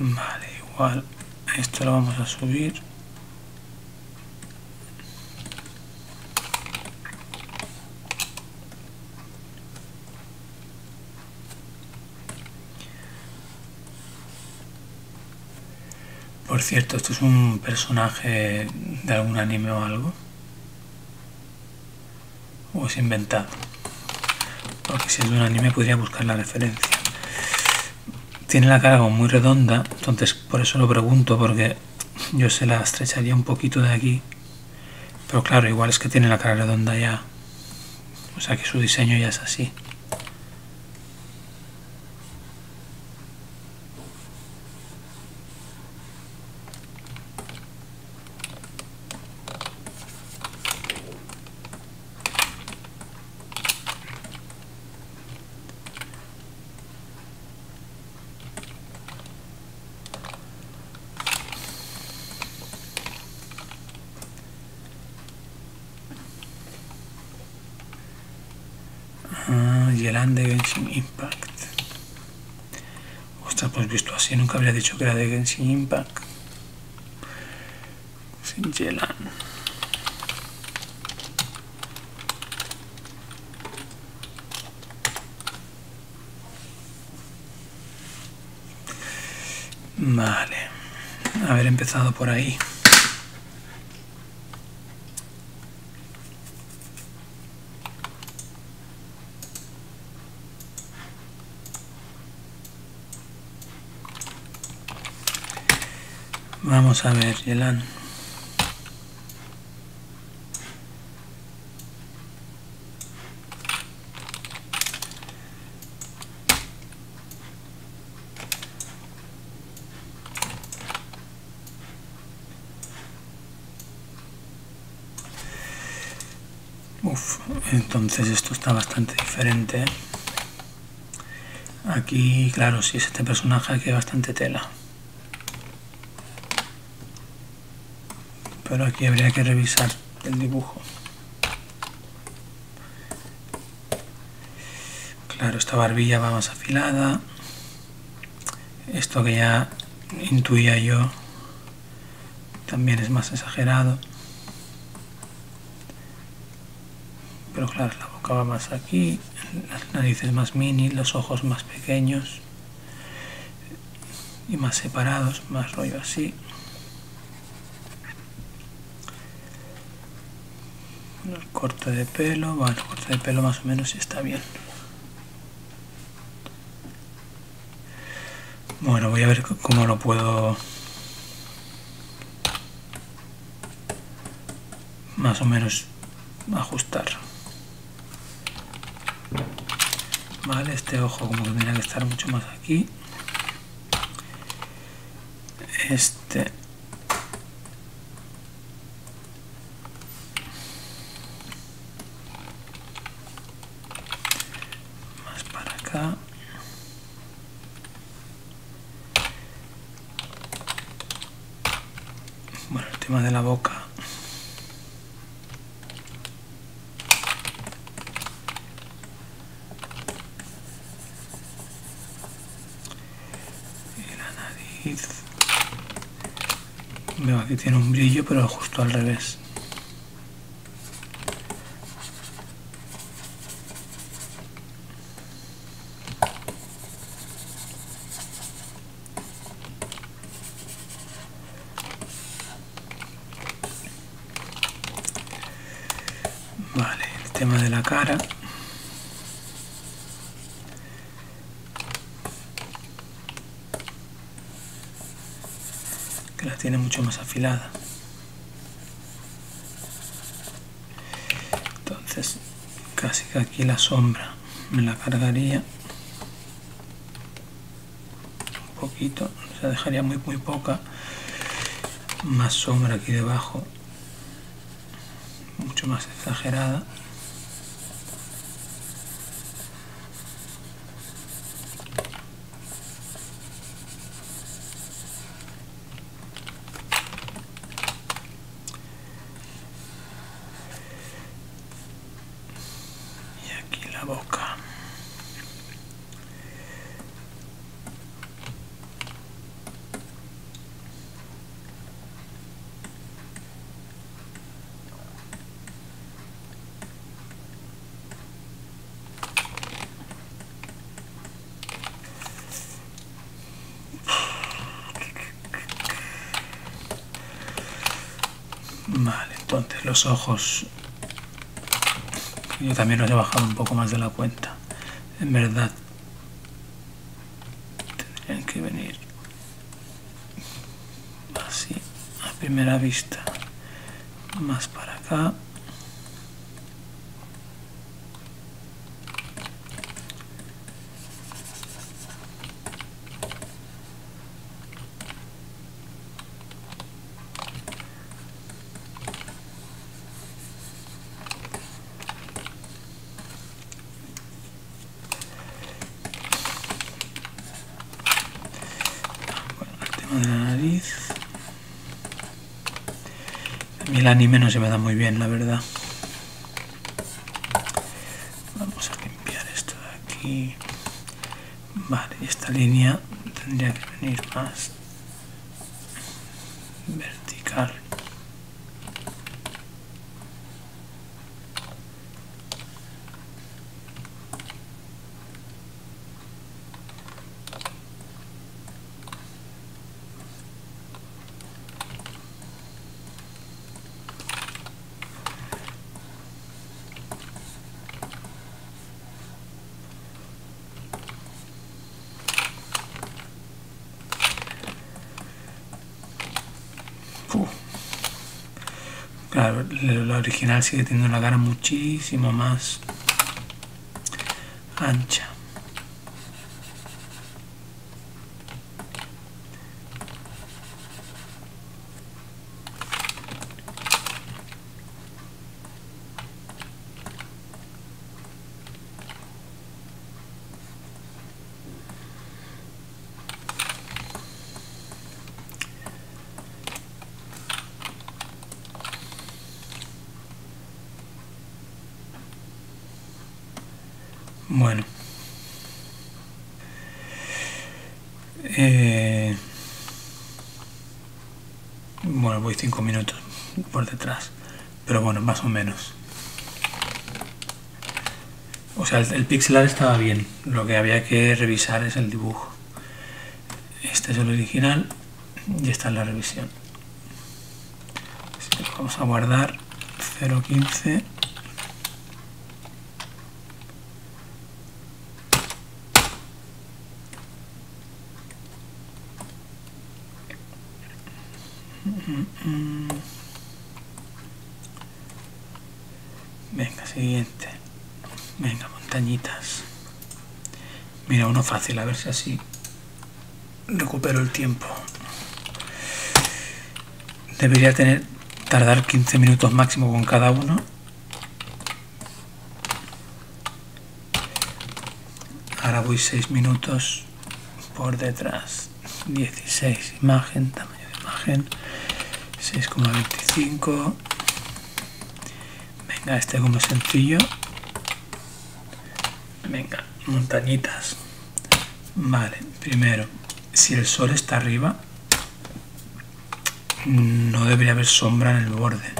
Vale, igual esto lo vamos a subir. Por cierto, ¿esto es un personaje de algún anime o algo? ¿O es inventado? Porque si es de un anime podría buscar la referencia. Tiene la cara como muy redonda, entonces por eso lo pregunto, porque yo se la estrecharía un poquito de aquí. Pero claro, igual es que tiene la cara redonda ya. O sea que su diseño ya es así. Yelan de Genshin Impact. Ostras, pues visto así nunca habría dicho que era de Genshin Impact. Sin Yelan. Vale. Haber empezado por ahí. Vamos a ver, Yelan. Uf, entonces esto está bastante diferente, ¿eh? Aquí, claro, si es este personaje aquí hay bastante tela. Pero aquí habría que revisar el dibujo. Claro, esta barbilla va más afilada. Esto que ya intuía yo también es más exagerado. Pero claro, la boca va más aquí, las narices más mini, los ojos más pequeños y más separados, más rollo así. El corte de pelo, bueno, el corte de pelo más o menos está bien. Bueno, voy a ver cómo lo puedo más o menos ajustar. Vale, este ojo como que tendría que estar mucho más aquí. Este... Bueno, el tema de la boca. Y la nariz. Veo que tiene un brillo, pero justo al revés. Vale, el tema de la cara. las tiene mucho más afiladas. Entonces casi que aquí la sombra me la cargaría un poquito, o sea, dejaría muy poca más sombra aquí debajo, mucho más exagerada. Los ojos yo también los he bajado un poco más de la cuenta, en verdad tendrían que venir así a primera vista, más para acá. El anime no se me da muy bien, la verdad. Vamos a limpiar esto de aquí. Vale, y esta línea tendría que venir más vertical. Claro, la original sigue teniendo una cara muchísimo más ancha. Bueno, bueno, voy 5 minutos por detrás, pero bueno, más o menos. O sea, el pixelar estaba bien, lo que había que revisar es el dibujo. Este es el original y esta es la revisión. Así que vamos a guardar 0.15. Venga, siguiente. Venga, montañitas. Mira, uno fácil, a ver si así recupero el tiempo. Debería tardar 15 minutos máximo con cada uno. Ahora voy 6 minutos por detrás. 16, imagen, tamaño de imagen. 6,25. Venga, este como sencillo. Venga, montañitas. Vale, primero, si el sol está arriba, no debería haber sombra en el borde.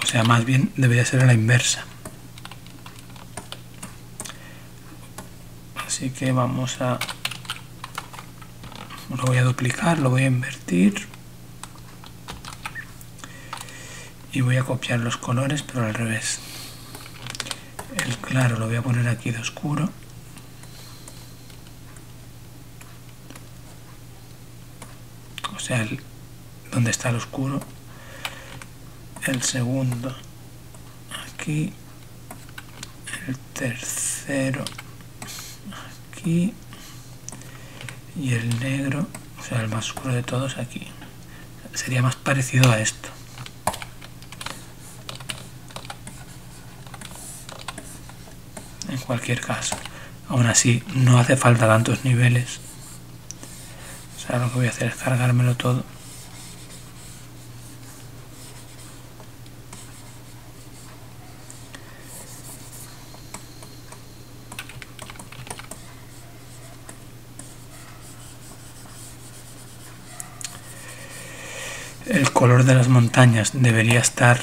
O sea, más bien debería ser a la inversa. Así que vamos a... lo voy a duplicar, lo voy a invertir y voy a copiar los colores, pero al revés. El claro lo voy a poner aquí de oscuro. sea, donde está el oscuro, el segundo aquí, el tercero aquí y el negro, o sea, el más oscuro de todos aquí. Sería más parecido a esto. En cualquier caso, aún así no hace falta tantos niveles. O sea, lo que voy a hacer es cargármelo todo. El color de las montañas debería estar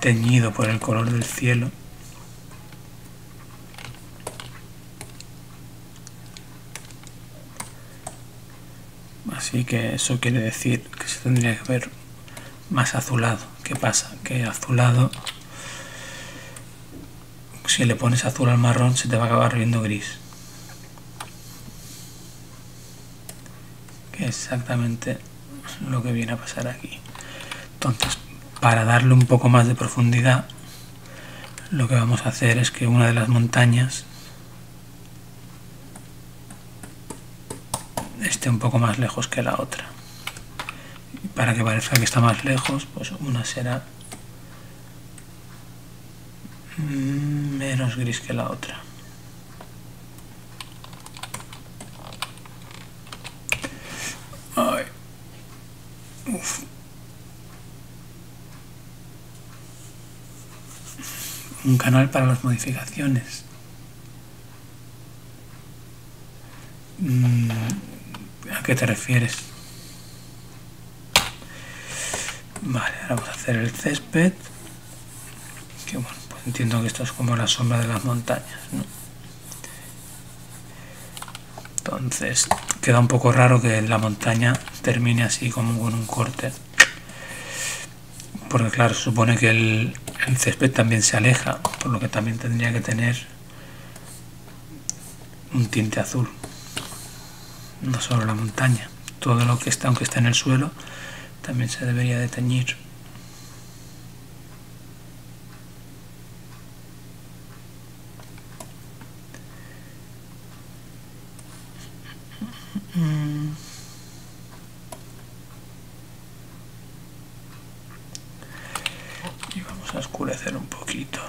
teñido por el color del cielo. Así que eso quiere decir que se tendría que ver más azulado. ¿Qué pasa? Que azulado, si le pones azul al marrón, se te va a acabar viendo gris. Que exactamente lo que viene a pasar aquí. Entonces, para darle un poco más de profundidad, lo que vamos a hacer es que una de las montañas esté un poco más lejos que la otra, y para que parezca que está más lejos, pues una será menos gris que la otra. Ay. Uf. Un canal para las modificaciones. ¿A qué te refieres? Vale, ahora vamos a hacer el césped. Que bueno, pues entiendo que esto es como la sombra de las montañas, ¿no? Entonces, queda un poco raro que la montaña termine así como con un corte. Porque claro, se supone que el césped también se aleja, por lo que también tendría que tener un tinte azul. No solo la montaña, todo lo que está, aunque está en el suelo, también se debería de teñir. Y vamos a oscurecer un poquito.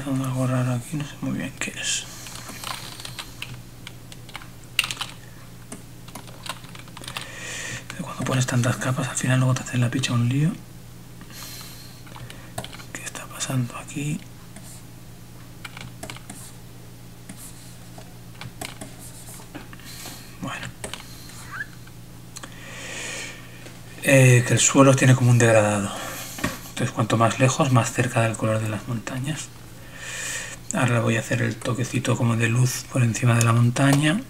Algo raro aquí, no sé muy bien qué es. Cuando pones tantas capas, al final luego te haces la picha un lío. ¿Qué está pasando aquí? Bueno, que el suelo tiene como un degradado. Entonces, cuanto más lejos, más cerca del color de las montañas. Ahora voy a hacer el toquecito como de luz por encima de la montaña,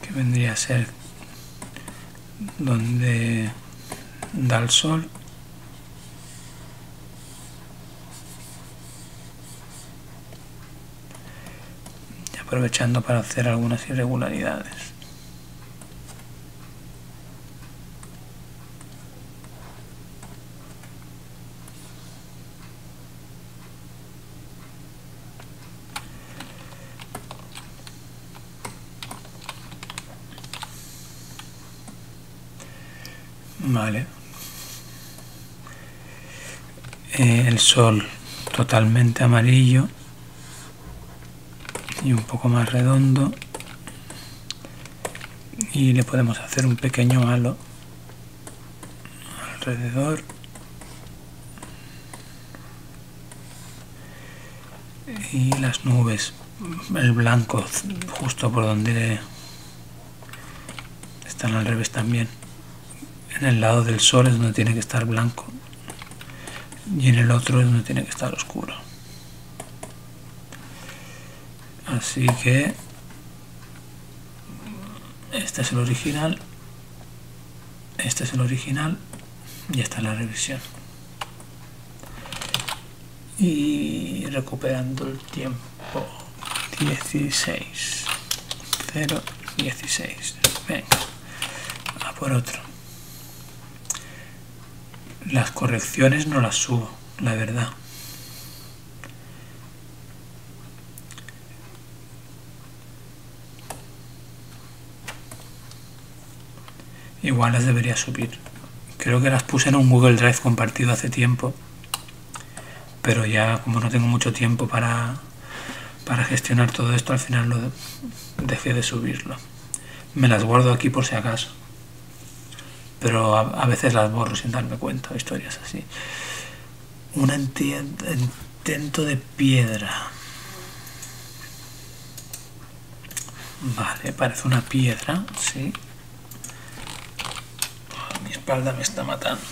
que vendría a ser donde da el sol. Y aprovechando para hacer algunas irregularidades. Vale. el sol totalmente amarillo y un poco más redondo, y le podemos hacer un pequeño halo alrededor y las nubes, el blanco justo por donde están al revés también. En el lado del sol es donde tiene que estar blanco y en el otro es donde tiene que estar oscuro. Así que este es el original, este es el original y esta es la revisión. Y recuperando el tiempo, 16, 0, 16, venga, a por otro. Las correcciones no las subo, la verdad. Igual las debería subir. Creo que las puse en un Google Drive compartido hace tiempo, pero ya como no tengo mucho tiempo para gestionar todo esto, al final lo dejé de subirlo. Me las guardo aquí por si acaso, pero a veces las borro sin darme cuenta, historias así. Un intento de piedra. Vale, parece una piedra, sí. Mi espalda me está matando.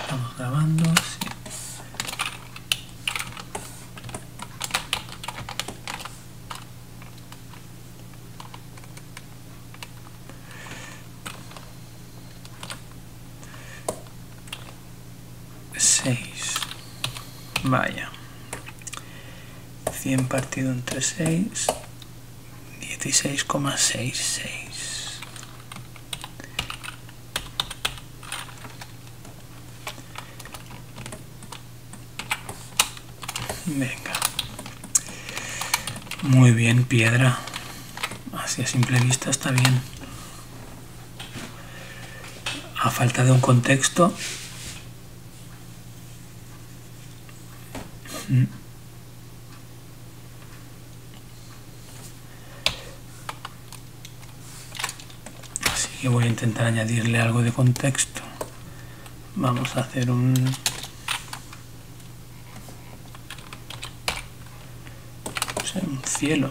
Estamos grabando, sí. Vaya, 100 partido entre 6, 16,66. Venga, muy bien, piedra. Así a simple vista está bien. A falta de un contexto, así que voy a intentar añadirle algo de contexto. Vamos a hacer un cielo.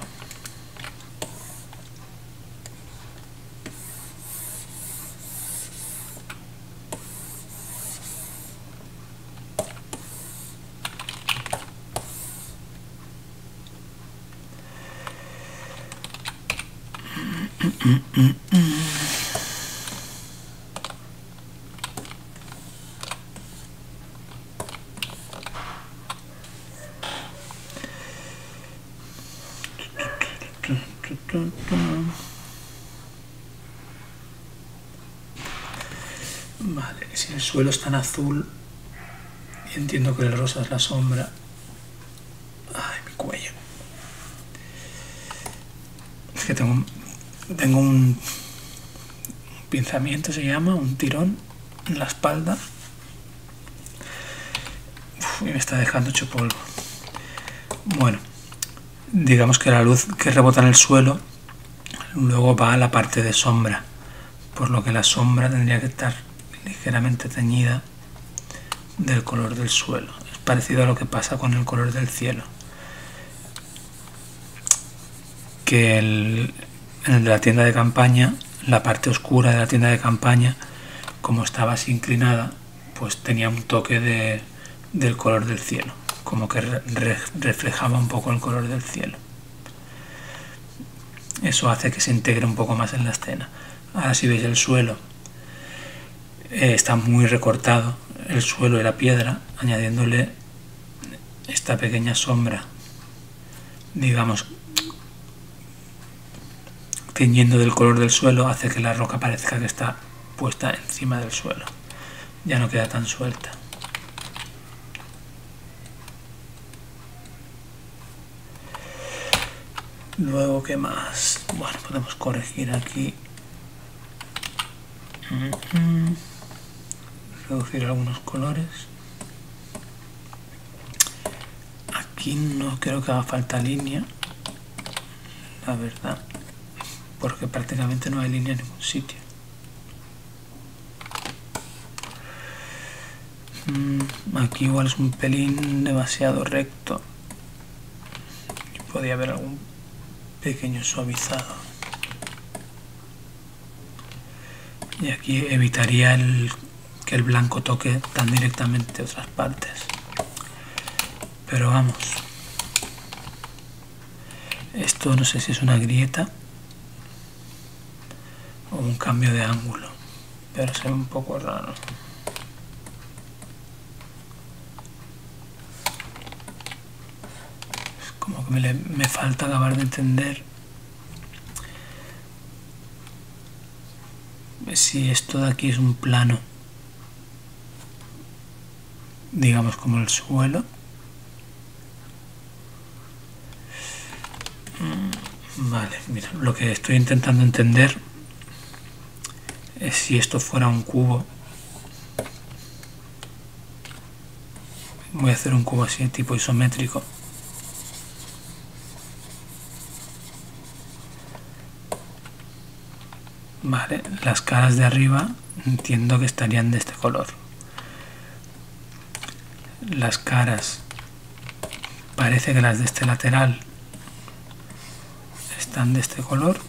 Vale, si el suelo es tan azul, entiendo que el rosa es la sombra. Ay, mi cuello. Es que tengo un pinzamiento, se llama, un tirón en la espalda. Uf, y me está dejando hecho polvo. Bueno, digamos que la luz que rebota en el suelo luego va a la parte de sombra, por lo que la sombra tendría que estar ligeramente teñida del color del suelo. Es parecido a lo que pasa con el color del cielo, que en el de la tienda de campaña, la parte oscura de la tienda de campaña, como estaba así inclinada, pues tenía un toque del color del cielo, como que reflejaba un poco el color del cielo. Eso hace que se integre un poco más en la escena. Ahora, si veis el suelo, está muy recortado el suelo y la piedra, añadiéndole esta pequeña sombra, digamos, teñiendo del color del suelo, hace que la roca parezca que está puesta encima del suelo. Ya no queda tan suelta. Luego, ¿qué más? Bueno, podemos corregir aquí. reducir algunos colores. Aquí no creo que haga falta línea, la verdad, porque prácticamente no hay línea en ningún sitio. Aquí igual es un pelín demasiado recto. Podría haber algún pequeño suavizado. Y aquí evitaría que el blanco toque tan directamente otras partes. Pero vamos. Esto no sé si es una grieta o un cambio de ángulo, pero se ve un poco raro. Como que me falta acabar de entender si esto de aquí es un plano, digamos como el suelo. Vale, mira, lo que estoy intentando entender es si esto fuera un cubo. Voy a hacer un cubo así, tipo isométrico. Vale, las caras de arriba entiendo que estarían de este color. Las caras, parece que las de este lateral están de este color.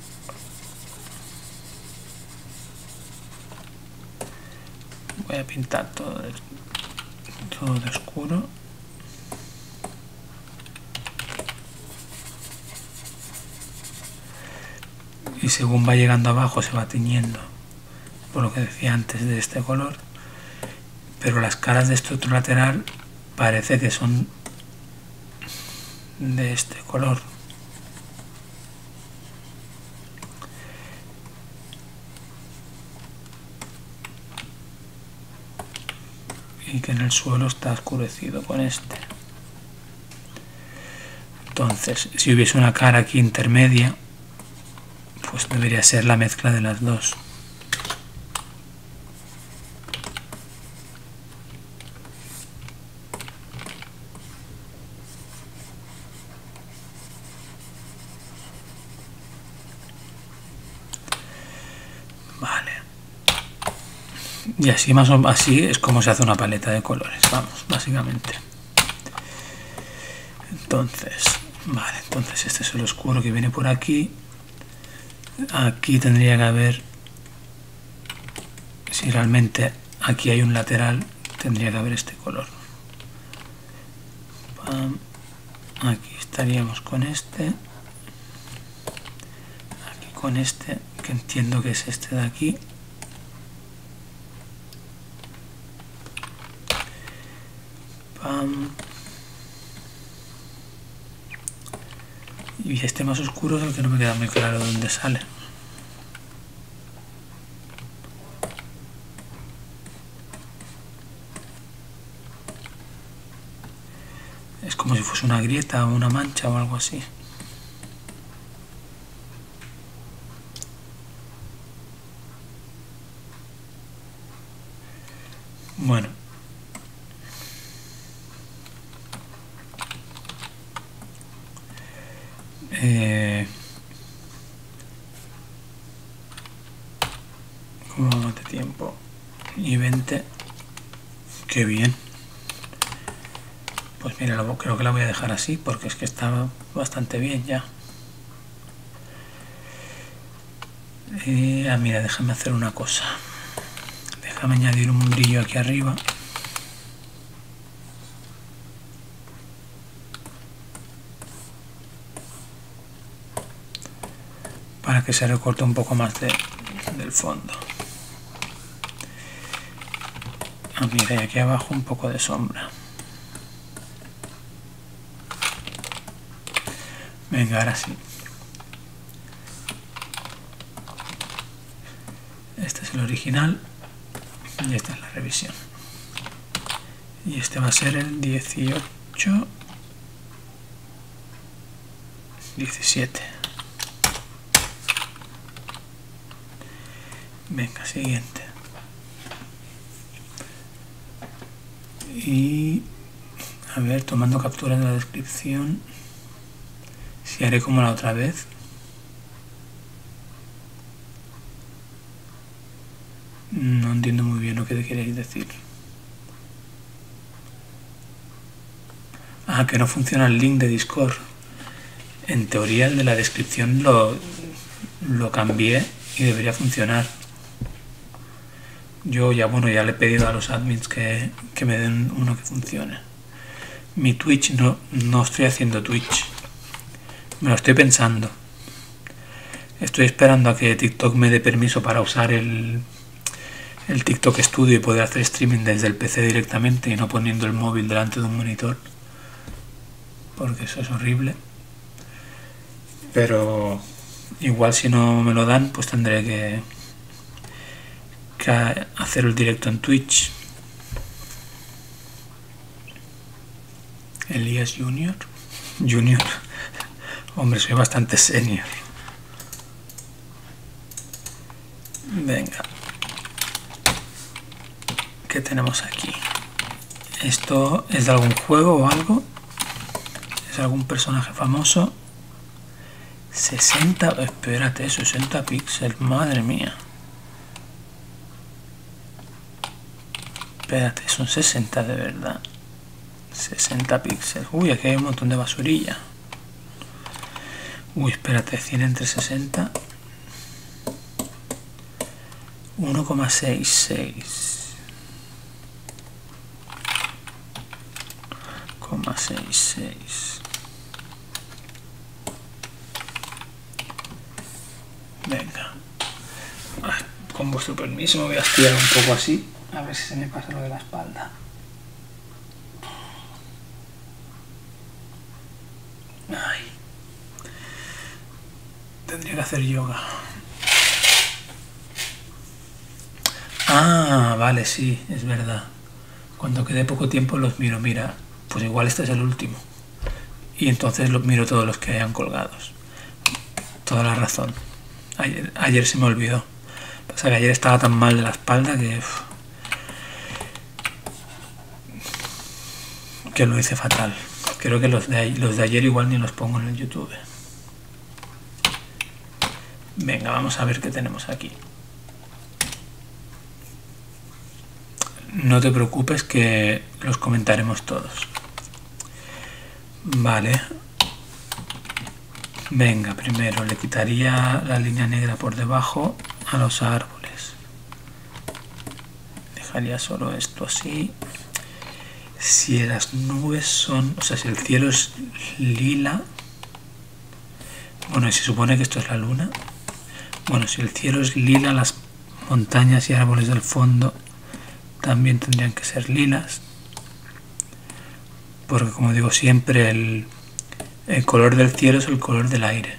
Voy a pintar todo de oscuro. Y según va llegando abajo se va tiñendo, por lo que decía antes, de este color. Pero las caras de este otro lateral parece que son de este color. Y que en el suelo está oscurecido con este. Entonces, si hubiese una cara aquí intermedia, pues debería ser la mezcla de las dos. Vale. Y así más o así es como se hace una paleta de colores, vamos, básicamente. Entonces, vale, entonces este es el oscuro que viene por aquí. Aquí tendría que haber, si realmente aquí hay un lateral, tendría que haber este color. Pam. Aquí estaríamos con este. Aquí con este, que entiendo que es este de aquí. Pam. Y este más oscuro es el que no me queda muy claro dónde sale. Es como si fuese una grieta o una mancha o algo así. Bueno. ¿Cómo vamos de tiempo? Y 20. ¡Qué bien! Pues mira, creo que la voy a dejar así porque es que está bastante bien ya. Mira, déjame hacer una cosa. Déjame añadir un brillo aquí arriba. Para que se recorte un poco más del fondo. Ah, mira, y aquí abajo un poco de sombra. Venga, ahora sí. Este es el original y esta es la revisión. Y este va a ser el 18... 17. Venga, siguiente. y a ver, tomando capturas de la descripción, si haré como la otra vez. No entiendo muy bien lo que queréis decir. Ah, que no funciona el link de Discord. En teoría el de la descripción lo cambié y debería funcionar. Yo ya, bueno, ya le he pedido a los admins que me den uno que funcione. Mi Twitch, no estoy haciendo Twitch. Me lo estoy pensando. Estoy esperando a que TikTok me dé permiso para usar el TikTok Studio y poder hacer streaming desde el PC directamente y no poniendo el móvil delante de un monitor, porque eso es horrible. Pero igual si no me lo dan, pues tendré que hacer el directo en Twitch. Elías Junior. Junior. Hombre, soy bastante senior. Venga. ¿Qué tenemos aquí? ¿Esto es de algún juego o algo? ¿Es algún personaje famoso? 60... Espérate, 60 píxeles. Madre mía. Espérate, son 60 de verdad. 60 píxeles. Uy, aquí hay un montón de basurilla. Uy, espérate, 100 entre 60. 1,66. 66. Venga. Con vuestro permiso me voy a estirar un poco así, a ver si se me pasa lo de la espalda. Ay. Tendría que hacer yoga. Ah, vale, sí, es verdad. Cuando quede poco tiempo los miro, mira. Pues igual este es el último. Y entonces miro todos los que hayan colgados. Toda la razón. Ayer se me olvidó. Pasa que ayer estaba tan mal de la espalda que lo hice fatal. Creo que los de ayer igual ni los pongo en el YouTube. Venga, vamos a ver qué tenemos aquí. No te preocupes que los comentaremos todos. Vale. Venga, primero le quitaría la línea negra por debajo a los árboles. Dejaría solo esto así. Si las nubes son... O sea, si el cielo es lila... Bueno, y se supone que esto es la luna. Bueno, si el cielo es lila, las montañas y árboles del fondo también tendrían que ser lilas. Porque, como digo siempre, el color del cielo es el color del aire.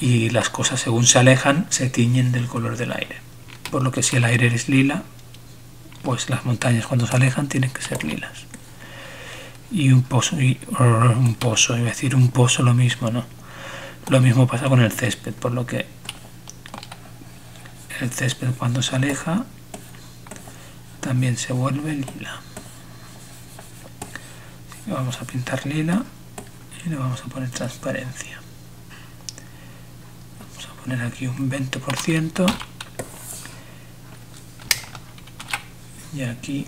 Y las cosas, según se alejan, se tiñen del color del aire. Por lo que si el aire es lila, pues las montañas cuando se alejan tienen que ser lilas. Y un pozo, lo mismo, ¿no? Lo mismo pasa con el césped, por lo que el césped cuando se aleja también se vuelve lila. Lo vamos a pintar lila y le vamos a poner transparencia. Vamos a poner aquí un 20% y aquí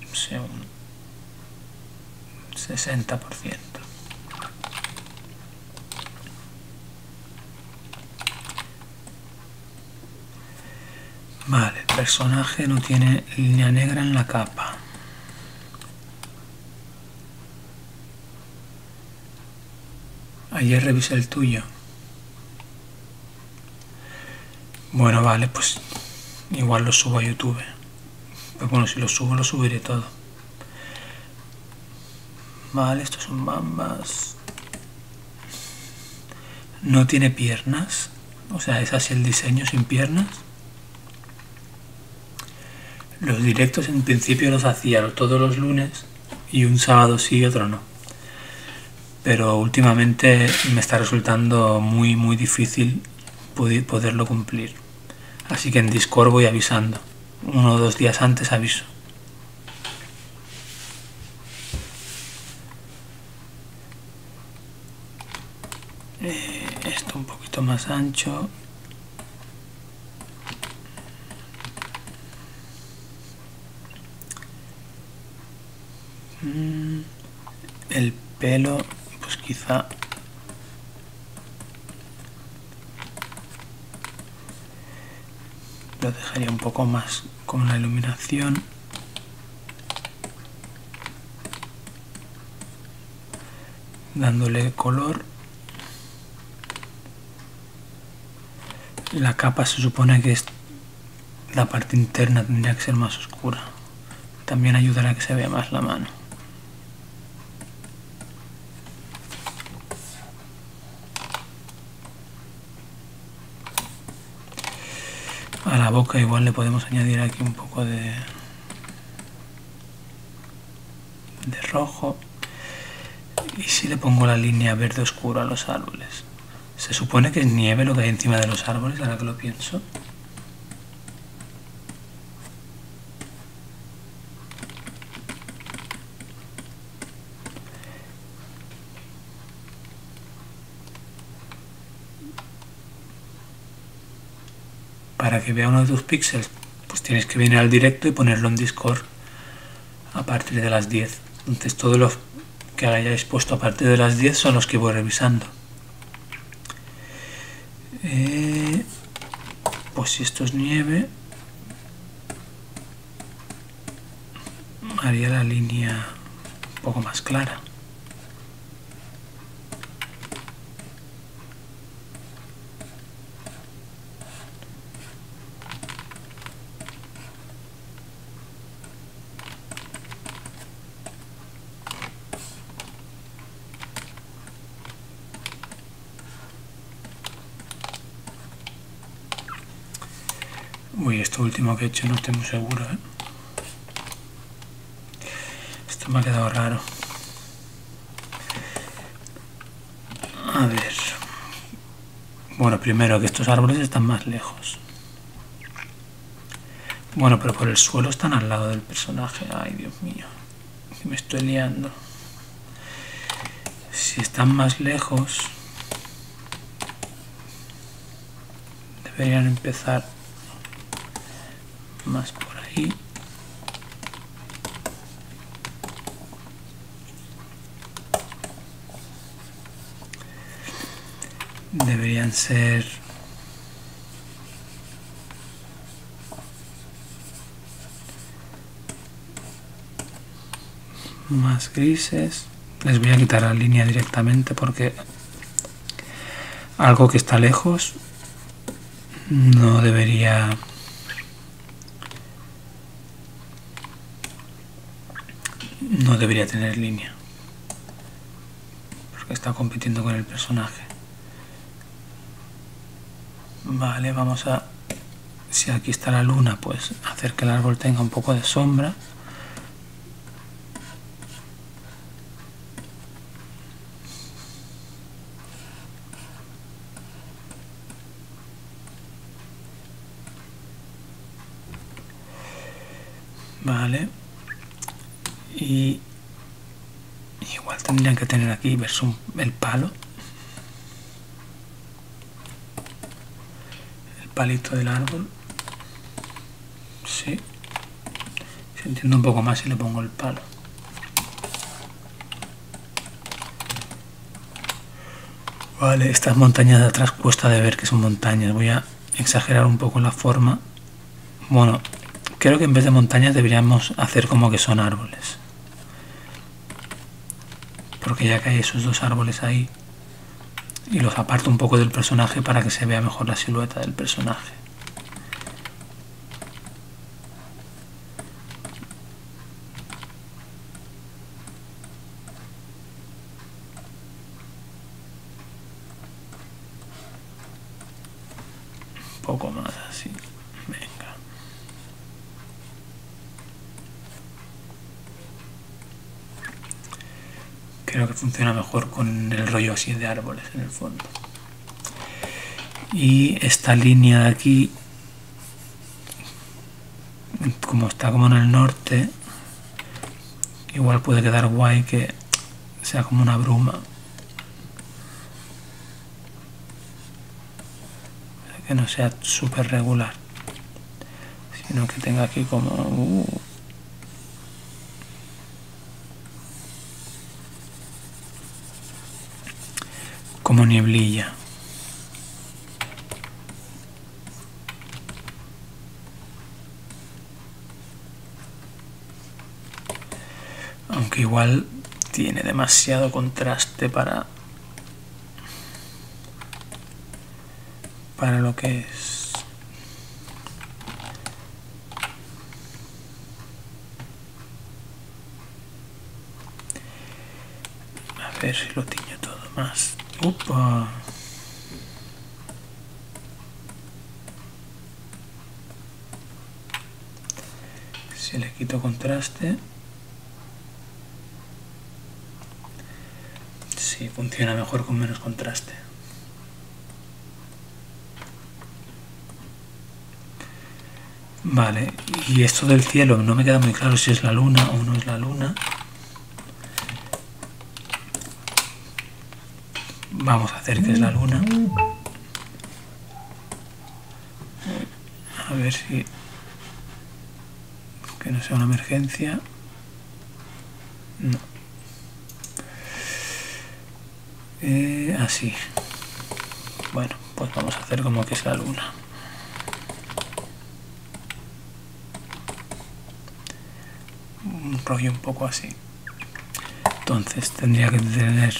un 60%. Vale, el personaje no tiene línea negra en la capa. Ayer revisé el tuyo. Bueno, vale, pues igual lo subo a YouTube. Pero bueno, si lo subo, lo subiré todo. Vale, estos son bambas. No tiene piernas. O sea, es así el diseño, sin piernas. Los directos en principio los hacía todos los lunes y un sábado sí y otro no. Pero últimamente me está resultando muy muy difícil poderlo cumplir. Así que en Discord voy avisando. 1 o 2 días antes aviso. Esto un poquito más ancho. El pelo, pues quizá lo dejaría un poco más con la iluminación. Dándole color. La capa se supone que es la parte interna, tendría que ser más oscura. También ayudará a que se vea más la mano. A la boca igual le podemos añadir aquí un poco de rojo. Y si le pongo la línea verde oscura a los árboles. Se supone que es nieve lo que hay encima de los árboles, ahora que lo pienso. Para que vea uno de tus píxeles, pues tienes que venir al directo y ponerlo en Discord a partir de las 10. Entonces todos los que hayáis puesto a partir de las 10 son los que voy revisando. Pues si esto es nieve, haría la línea un poco más clara. Uy, esto último que he hecho no estoy muy seguro, ¿eh? Esto me ha quedado raro. A ver. Bueno, primero que estos árboles están más lejos. Bueno, pero por el suelo están al lado del personaje. Ay, Dios mío. Me estoy liando. Si están más lejos, deberían empezar más por ahí. Deberían ser más grises. Les voy a quitar la línea directamente porque algo que está lejos no debería tener línea, porque está compitiendo con el personaje. Vale, vamos a, si aquí está la luna, pues hacer que el árbol tenga un poco de sombra. Vale. Y igual tendrían que tener aquí versus el palo, el palito del árbol. Sí, se entiende un poco más si le pongo el palo. Vale, estas montañas de atrás cuesta de ver que son montañas. Voy a exagerar un poco la forma. Bueno, creo que en vez de montañas deberíamos hacer como que son árboles. Porque ya que hay esos dos árboles ahí, y los aparto un poco del personaje para que se vea mejor la silueta del personaje. Un poco más así. Venga. Creo que funciona mejor con el rollo así de árboles en el fondo. Y esta línea de aquí como está como en el norte, igual puede quedar guay que sea como una bruma. Que no sea súper regular, sino que tenga aquí como... como nieblilla. Aunque igual tiene demasiado contraste para lo que es. A ver si lo tiño todo más. ¡Upa! Si le quito contraste. Sí, funciona mejor con menos contraste. Vale, y esto del cielo no me queda muy claro si es la luna o no es la luna. Vamos a hacer que es la luna. A ver si... que no sea una emergencia. No. Así. Bueno, pues vamos a hacer como que es la luna. Un rollo un poco así. Entonces tendría que tener...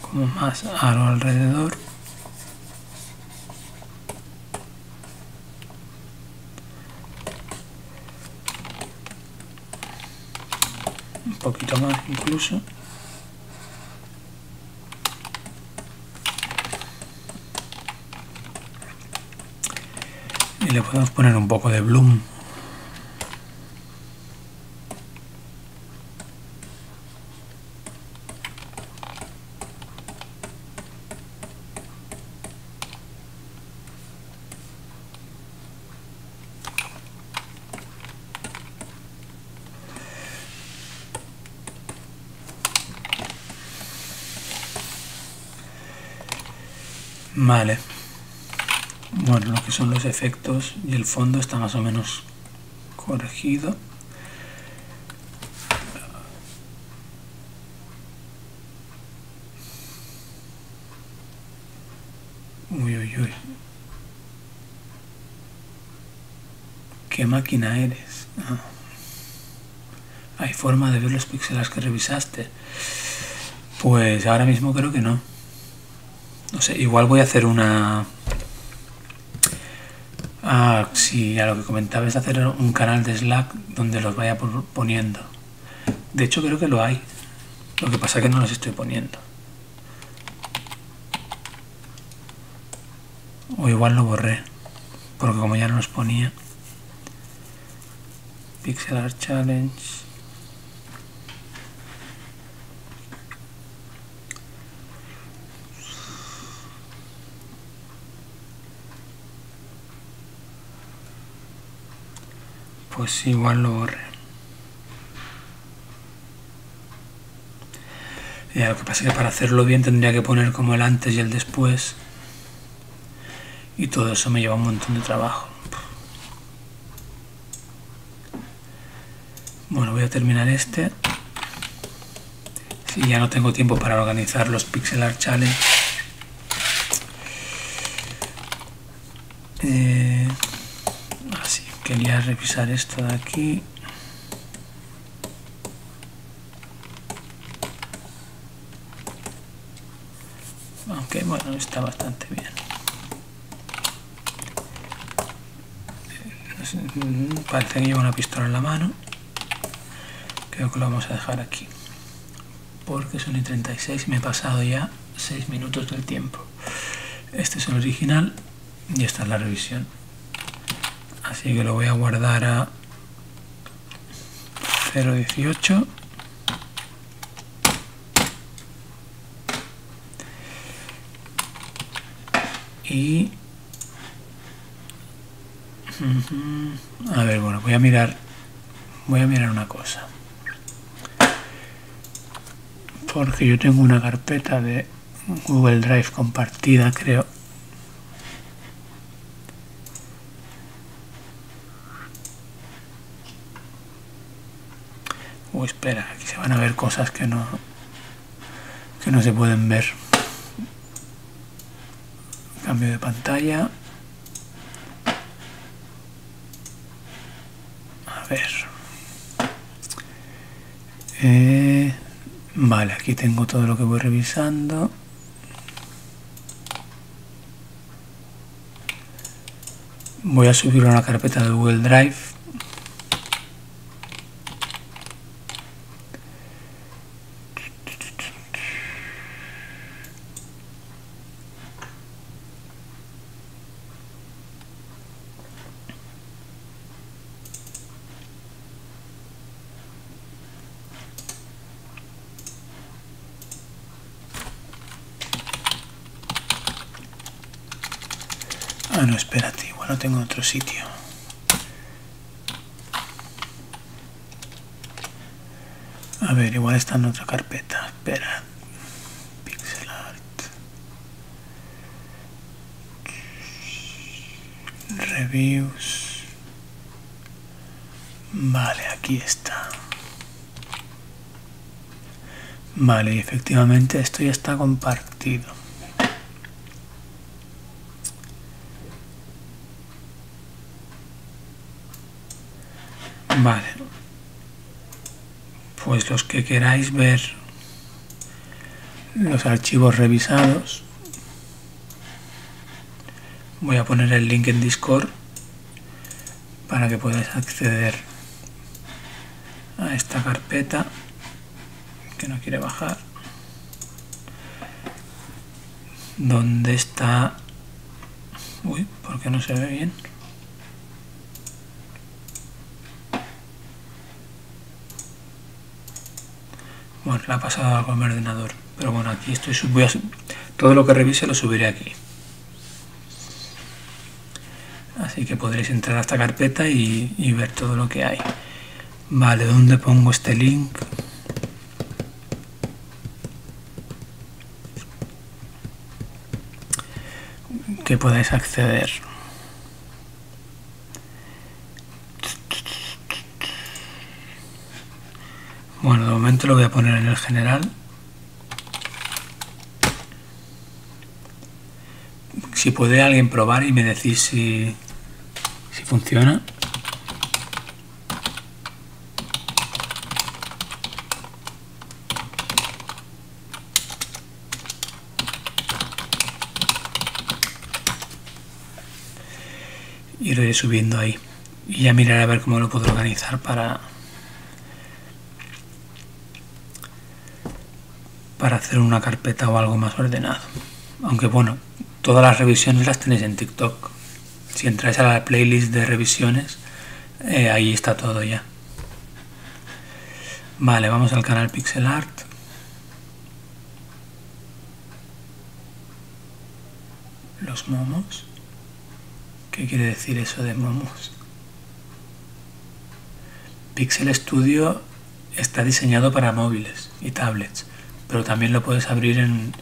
como más aro alrededor. Un poquito más incluso. Y le podemos poner un poco de bloom. Vale, bueno, lo que son los efectos y el fondo está más o menos corregido. Uy, uy, uy. ¿Qué máquina eres? Ah. ¿Hay forma de ver los píxeles que revisaste? Pues ahora mismo creo que no. No sé, igual voy a hacer una... Ah, sí, a lo que comentaba es hacer un canal de Slack donde los vaya poniendo. De hecho creo que lo hay. Lo que pasa es que no los estoy poniendo. O igual lo borré. Porque como ya no los ponía. Pixel Art Challenge... pues igual lo borré. Ya, lo que pasa es que para hacerlo bien tendría que poner como el antes y el después. Y todo eso me lleva un montón de trabajo. Bueno, voy a terminar este. Si ya no tengo tiempo para organizar los Pixel Art Challenge. Quería revisar esto de aquí. Aunque bueno, está bastante bien. Parece que lleva una pistola en la mano. Creo que lo vamos a dejar aquí. Porque son y 36 y me he pasado ya 6 minutos del tiempo. Este es el original y esta es la revisión. Así que lo voy a guardar a 0.18 y A ver, bueno, voy a mirar una cosa. Porque yo tengo una carpeta de Google Drive compartida, creo. Uy, espera, aquí se van a ver cosas que no se pueden ver. Cambio de pantalla. A ver. Vale, aquí tengo todo lo que voy revisando. Voy a subirlo a una carpeta de Google Drive. Ah, no, espérate, igual no tengo otro sitio. A ver, igual está en otra carpeta. Espera. Pixel Art. Reviews. Vale, aquí está. Vale, y efectivamente esto ya está compartido. Vale, pues los que queráis ver los archivos revisados, voy a poner el link en Discord para que podáis acceder a esta carpeta que no quiere bajar, donde está... Uy, ¿por qué no se ve bien? Bueno, la ha pasado algo en mi ordenador, pero bueno, aquí estoy, todo lo que revise lo subiré aquí. Así que podréis entrar a esta carpeta y ver todo lo que hay. Vale, ¿dónde pongo este link? Que podáis acceder. Bueno, de momento lo voy a poner en el general. Si puede alguien probar y me decís si funciona. Y lo iré subiendo ahí. Y ya miraré a ver cómo lo puedo organizar para hacer una carpeta o algo más ordenado. Aunque bueno, todas las revisiones las tenéis en TikTok. Si entráis a la playlist de revisiones, ahí está todo ya. Vale, vamos al canal Pixel Art. Los momos. ¿Qué quiere decir eso de momos? Pixel Studio está diseñado para móviles y tablets, pero también lo puedes abrir en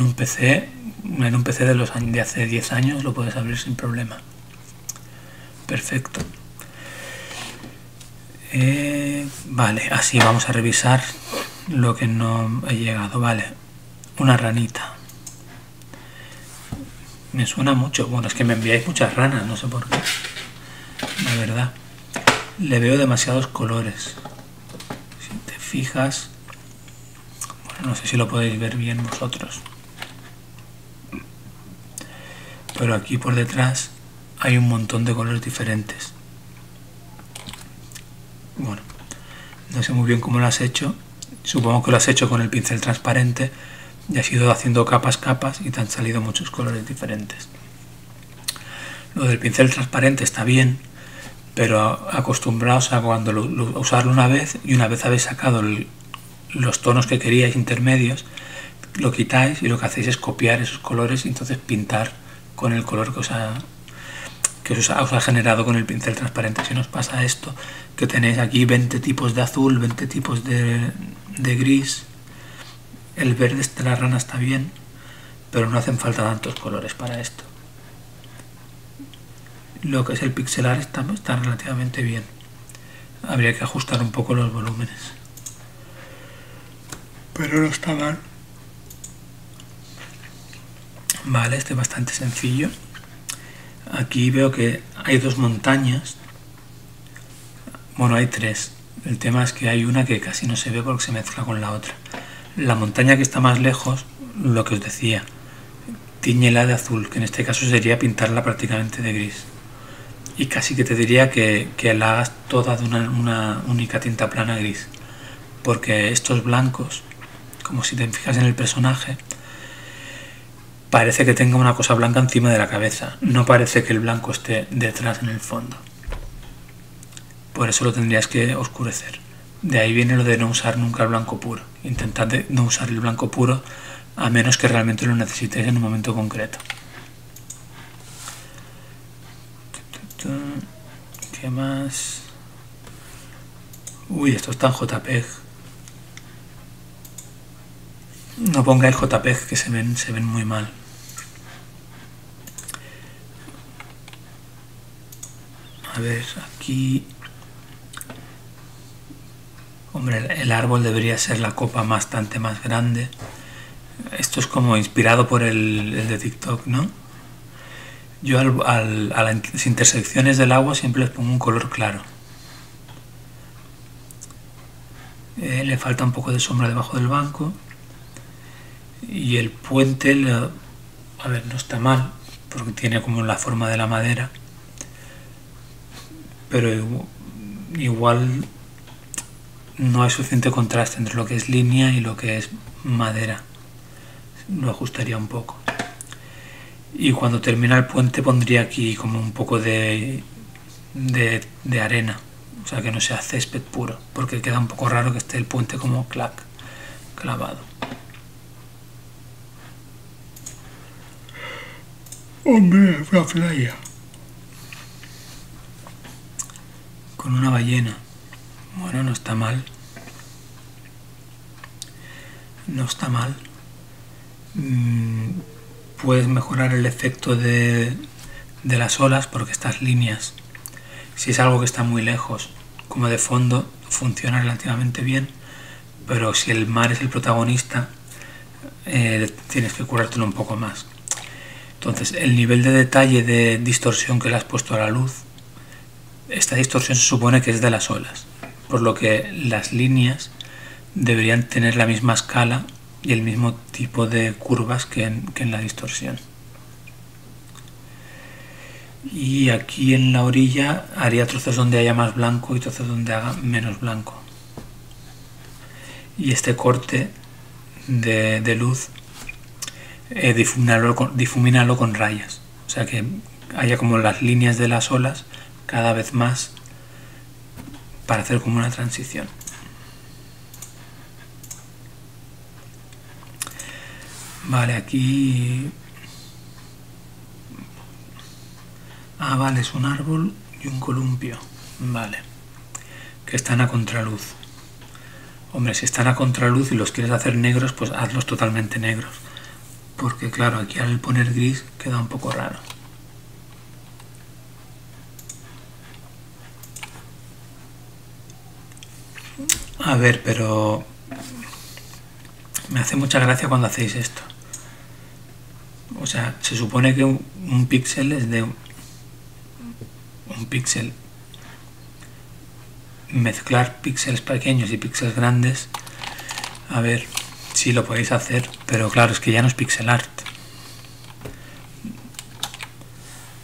un PC de hace 10 años, lo puedes abrir sin problema. Perfecto. Vale, así vamos a revisar lo que no he llegado. Vale, una ranita. Me suena mucho. Bueno, es que me enviáis muchas ranas, no sé por qué. La verdad. Le veo demasiados colores. Si te fijas... No sé si lo podéis ver bien vosotros, pero aquí por detrás hay un montón de colores diferentes. Bueno, no sé muy bien cómo lo has hecho. Supongo que lo has hecho con el pincel transparente y has ido haciendo capas y te han salido muchos colores diferentes. Lo del pincel transparente está bien, pero acostumbraos a cuando usarlo una vez, y una vez habéis sacado los tonos que queríais intermedios, lo quitáis y lo que hacéis es copiar esos colores y entonces pintar con el color que os ha... que os ha generado con el pincel transparente. Si nos pasa esto, que tenéis aquí 20 tipos de azul, 20 tipos de gris, el verde de la rana está bien, pero no hacen falta tantos colores para esto. Lo que es el pixelar está relativamente bien. Habría que ajustar un poco los volúmenes, pero no está mal. Vale, este es bastante sencillo. Aquí veo que hay dos montañas. Bueno, hay tres. El tema es que hay una que casi no se ve porque se mezcla con la otra. La montaña que está más lejos, lo que os decía, tiñela de azul, que en este caso sería pintarla prácticamente de gris. Y casi que te diría que la hagas toda de una única tinta plana gris. Porque estos blancos, como si te fijas en el personaje, parece que tenga una cosa blanca encima de la cabeza. No parece que el blanco esté detrás en el fondo. Por eso lo tendrías que oscurecer. De ahí viene lo de no usar nunca el blanco puro. Intentad no usar el blanco puro a menos que realmente lo necesitéis en un momento concreto. ¿Qué más? Uy, esto está en JPEG. No pongáis JPEG, que se ven muy mal. A ver, aquí... Hombre, el árbol debería ser la copa bastante más grande. Esto es como inspirado por el de TikTok, ¿no? Yo a las intersecciones del agua siempre les pongo un color claro. Le falta un poco de sombra debajo del banco. Y el puente, a ver, no está mal, porque tiene como la forma de la madera. Pero igual no hay suficiente contraste entre lo que es línea y lo que es madera. Lo ajustaría un poco. Y cuando termina el puente pondría aquí como un poco de arena. O sea, que no sea césped puro, porque queda un poco raro que esté el puente como clavado. ¡Hombre, una playa! Con una ballena. Bueno, no está mal. No está mal. Puedes mejorar el efecto de las olas, porque estas líneas, si es algo que está muy lejos, como de fondo, funciona relativamente bien, pero si el mar es el protagonista, tienes que curártelo un poco más. Entonces, el nivel de detalle de distorsión que le has puesto a la luz, esta distorsión se supone que es de las olas, por lo que las líneas deberían tener la misma escala y el mismo tipo de curvas que en la distorsión. Y aquí en la orilla haría trozos donde haya más blanco y trozos donde haga menos blanco. Y este corte de luz, difumínalo con rayas, o sea que haya como las líneas de las olas cada vez más, para hacer como una transición. Vale, aquí... Ah, vale, es un árbol y un columpio. Vale. Que están a contraluz. Hombre, si están a contraluz y los quieres hacer negros, pues hazlos totalmente negros. Porque claro, aquí al poner gris queda un poco raro. A ver, pero... Me hace mucha gracia cuando hacéis esto. O sea, se supone que un píxel es de... Un píxel. Mezclar píxeles pequeños y píxeles grandes. A ver, sí lo podéis hacer, pero claro, es que ya no es pixel art.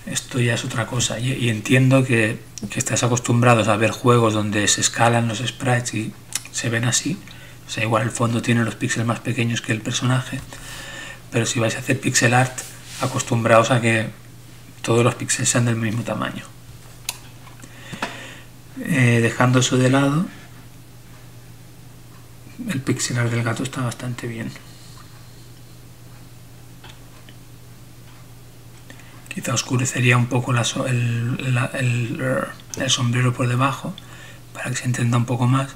Esto ya es otra cosa. Y entiendo que estáis acostumbrados a ver juegos donde se escalan los sprites y se ven así. O sea, igual el fondo tiene los píxeles más pequeños que el personaje. Pero si vais a hacer pixel art, acostumbraos a que todos los píxeles sean del mismo tamaño. Dejando eso de lado, el pixel art del gato está bastante bien. quizá oscurecería un poco el sombrero por debajo para que se entienda un poco más,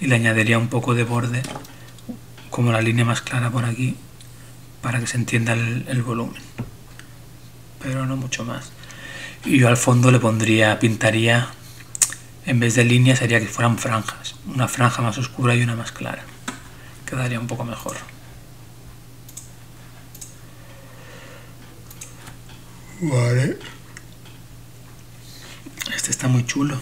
y le añadiría un poco de borde como la línea más clara por aquí para que se entienda el volumen, pero no mucho más. Y yo al fondo le pondría, pintaría, en vez de líneas sería que fueran franjas, una franja más oscura y una más clara, quedaría un poco mejor. Vale, este está muy chulo.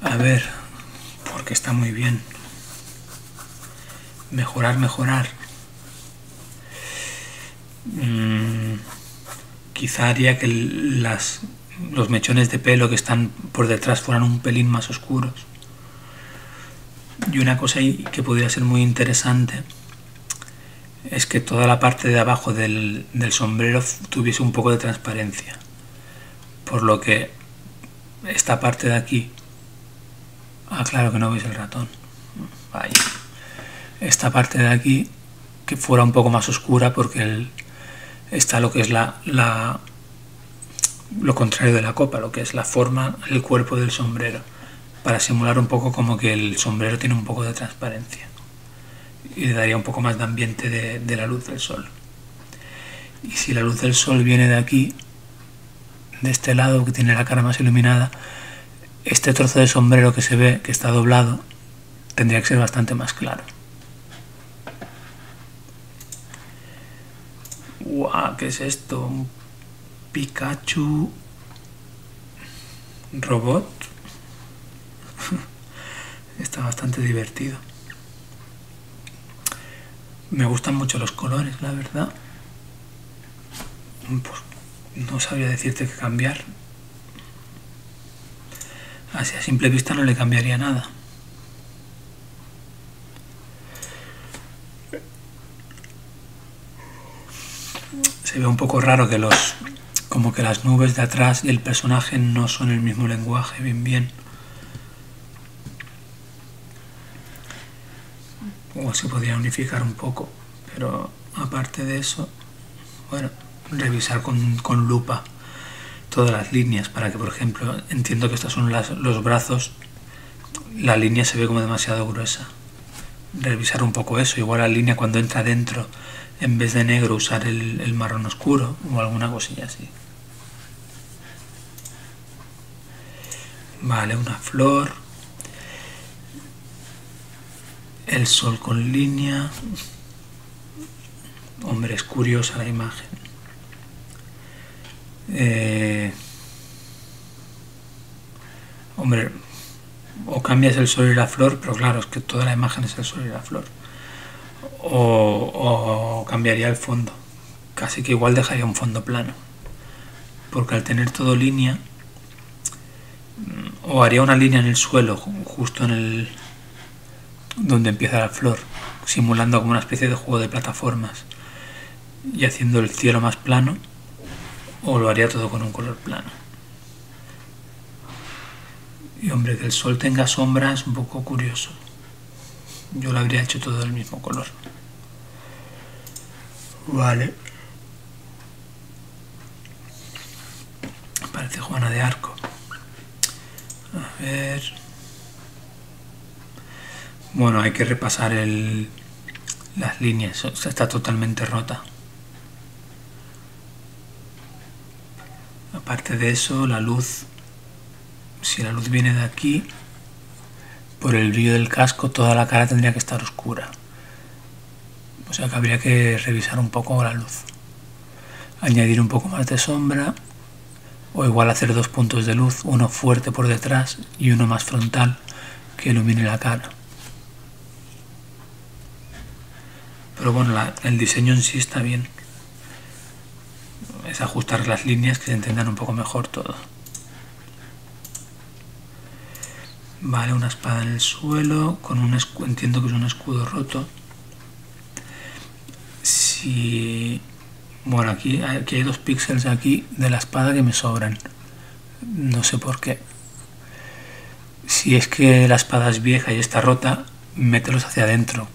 A ver, porque está muy bien. Mejorar. Quizá haría que los mechones de pelo que están por detrás fueran un pelín más oscuros. Y una cosa que podría ser muy interesante es que toda la parte de abajo del sombrero tuviese un poco de transparencia, por lo que esta parte de aquí, claro que no veis el ratón, vaya, esta parte de aquí que fuera un poco más oscura, porque está lo que es lo contrario de la copa, lo que es la forma, el cuerpo del sombrero, para simular un poco como que el sombrero tiene un poco de transparencia y le daría un poco más de ambiente de la luz del sol. Y si la luz del sol viene de aquí, de este lado que tiene la cara más iluminada, este trozo de sombrero que se ve que está doblado tendría que ser bastante más claro. ¡Guau! ¿Qué es esto? ¿Un Pikachu robot? Está bastante divertido. Me gustan mucho los colores, la verdad. Pues no sabría decirte qué cambiar. Así a simple vista no le cambiaría nada. Se ve un poco raro que como que las nubes de atrás y el personaje no son el mismo lenguaje, bien. O se podría unificar un poco, pero aparte de eso, bueno, revisar con lupa todas las líneas para que, por ejemplo, entiendo que estos son los brazos, la línea se ve como demasiado gruesa. Revisar un poco eso, igual la línea cuando entra dentro, en vez de negro usar el marrón oscuro o alguna cosilla así. Vale, una flor, el sol con línea. Hombre, es curiosa la imagen. Hombre, o cambias el sol y la flor, pero claro, es que toda la imagen es el sol y la flor. O cambiaría el fondo. Casi que igual dejaría un fondo plano, porque al tener todo línea, o haría una línea en el suelo, justo en el donde empieza la flor, simulando como una especie de juego de plataformas y haciendo el cielo más plano, o lo haría todo con un color plano. Y hombre, que el sol tenga sombra es un poco curioso. Yo lo habría hecho todo del mismo color. Vale. Parece Juana de Arco. A ver. Bueno, hay que repasar las líneas. O sea, está totalmente rota. Aparte de eso, la luz, si la luz viene de aquí, por el brillo del casco toda la cara tendría que estar oscura. O sea que habría que revisar un poco la luz. Añadir un poco más de sombra, o igual hacer dos puntos de luz, uno fuerte por detrás y uno más frontal que ilumine la cara. Pero bueno, el diseño en sí está bien. Es ajustar las líneas que se entiendan un poco mejor todo. Vale, una espada en el suelo, con un escudo, entiendo que es un escudo roto. Si... Bueno, aquí hay 2 píxeles aquí de la espada que me sobran. No sé por qué. Si es que la espada es vieja y está rota, mételos hacia adentro,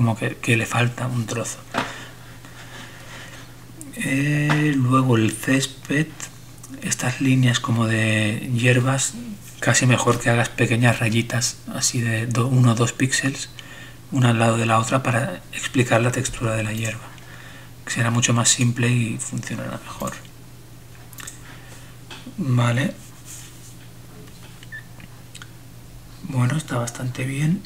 como que le falta un trozo. Luego el césped, estas líneas como de hierbas, casi mejor que hagas pequeñas rayitas así de 1 o 2 píxeles, una al lado de la otra, para explicar la textura de la hierba. Será mucho más simple y funcionará mejor. Vale. Bueno, está bastante bien.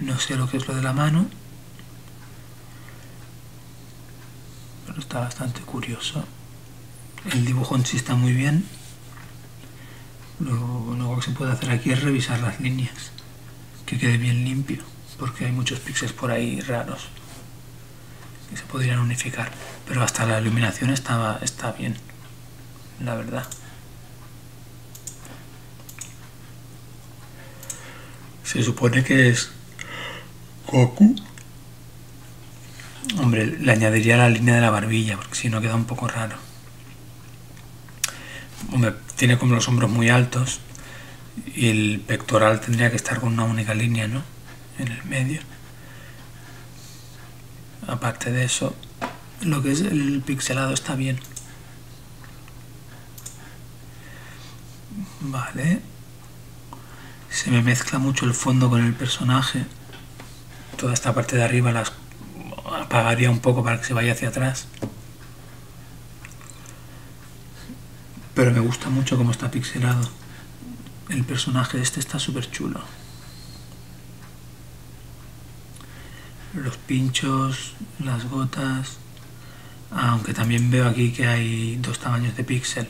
No sé lo que es lo de la mano, pero está bastante curioso. El dibujo en sí está muy bien. Lo único que se puede hacer aquí es revisar las líneas, que quede bien limpio, porque hay muchos píxeles por ahí raros que se podrían unificar. Pero hasta la iluminación está bien, la verdad. Se supone que es Goku. Hombre, le añadiría la línea de la barbilla, porque si no queda un poco raro. Hombre, tiene como los hombros muy altos y el pectoral tendría que estar con una única línea, ¿no? En el medio. Aparte de eso, lo que es el pixelado está bien. Vale. Se me mezcla mucho el fondo con el personaje. Toda esta parte de arriba las apagaría un poco para que se vaya hacia atrás. Pero me gusta mucho cómo está pixelado. El personaje este está súper chulo. Los pinchos, las gotas... Aunque también veo aquí que hay 2 tamaños de píxel.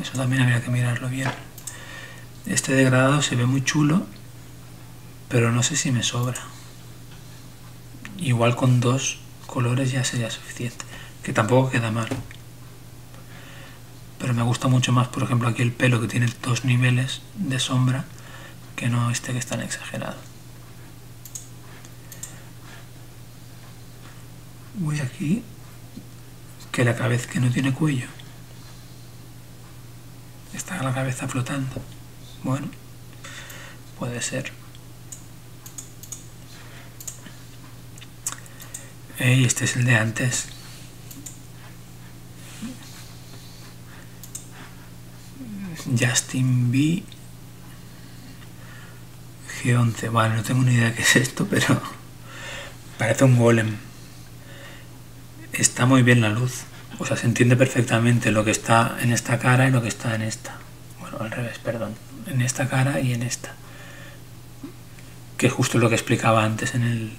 Eso también habría que mirarlo bien. Este degradado se ve muy chulo, pero no sé si me sobra. Igual con 2 colores ya sería suficiente, que tampoco queda mal. Pero me gusta mucho más, por ejemplo, aquí el pelo, que tiene 2 niveles de sombra, que no este que es tan exagerado. Voy aquí, que la cabeza que no tiene cuello. Está la cabeza flotando. Bueno, puede ser. Ey, este es el de antes. Justin B. G11. Vale, no tengo ni idea de qué es esto, pero parece un golem. Está muy bien la luz. O sea, se entiende perfectamente lo que está en esta cara y lo que está en esta. Bueno, al revés, perdón. En esta cara y en esta. Que justo lo que explicaba antes en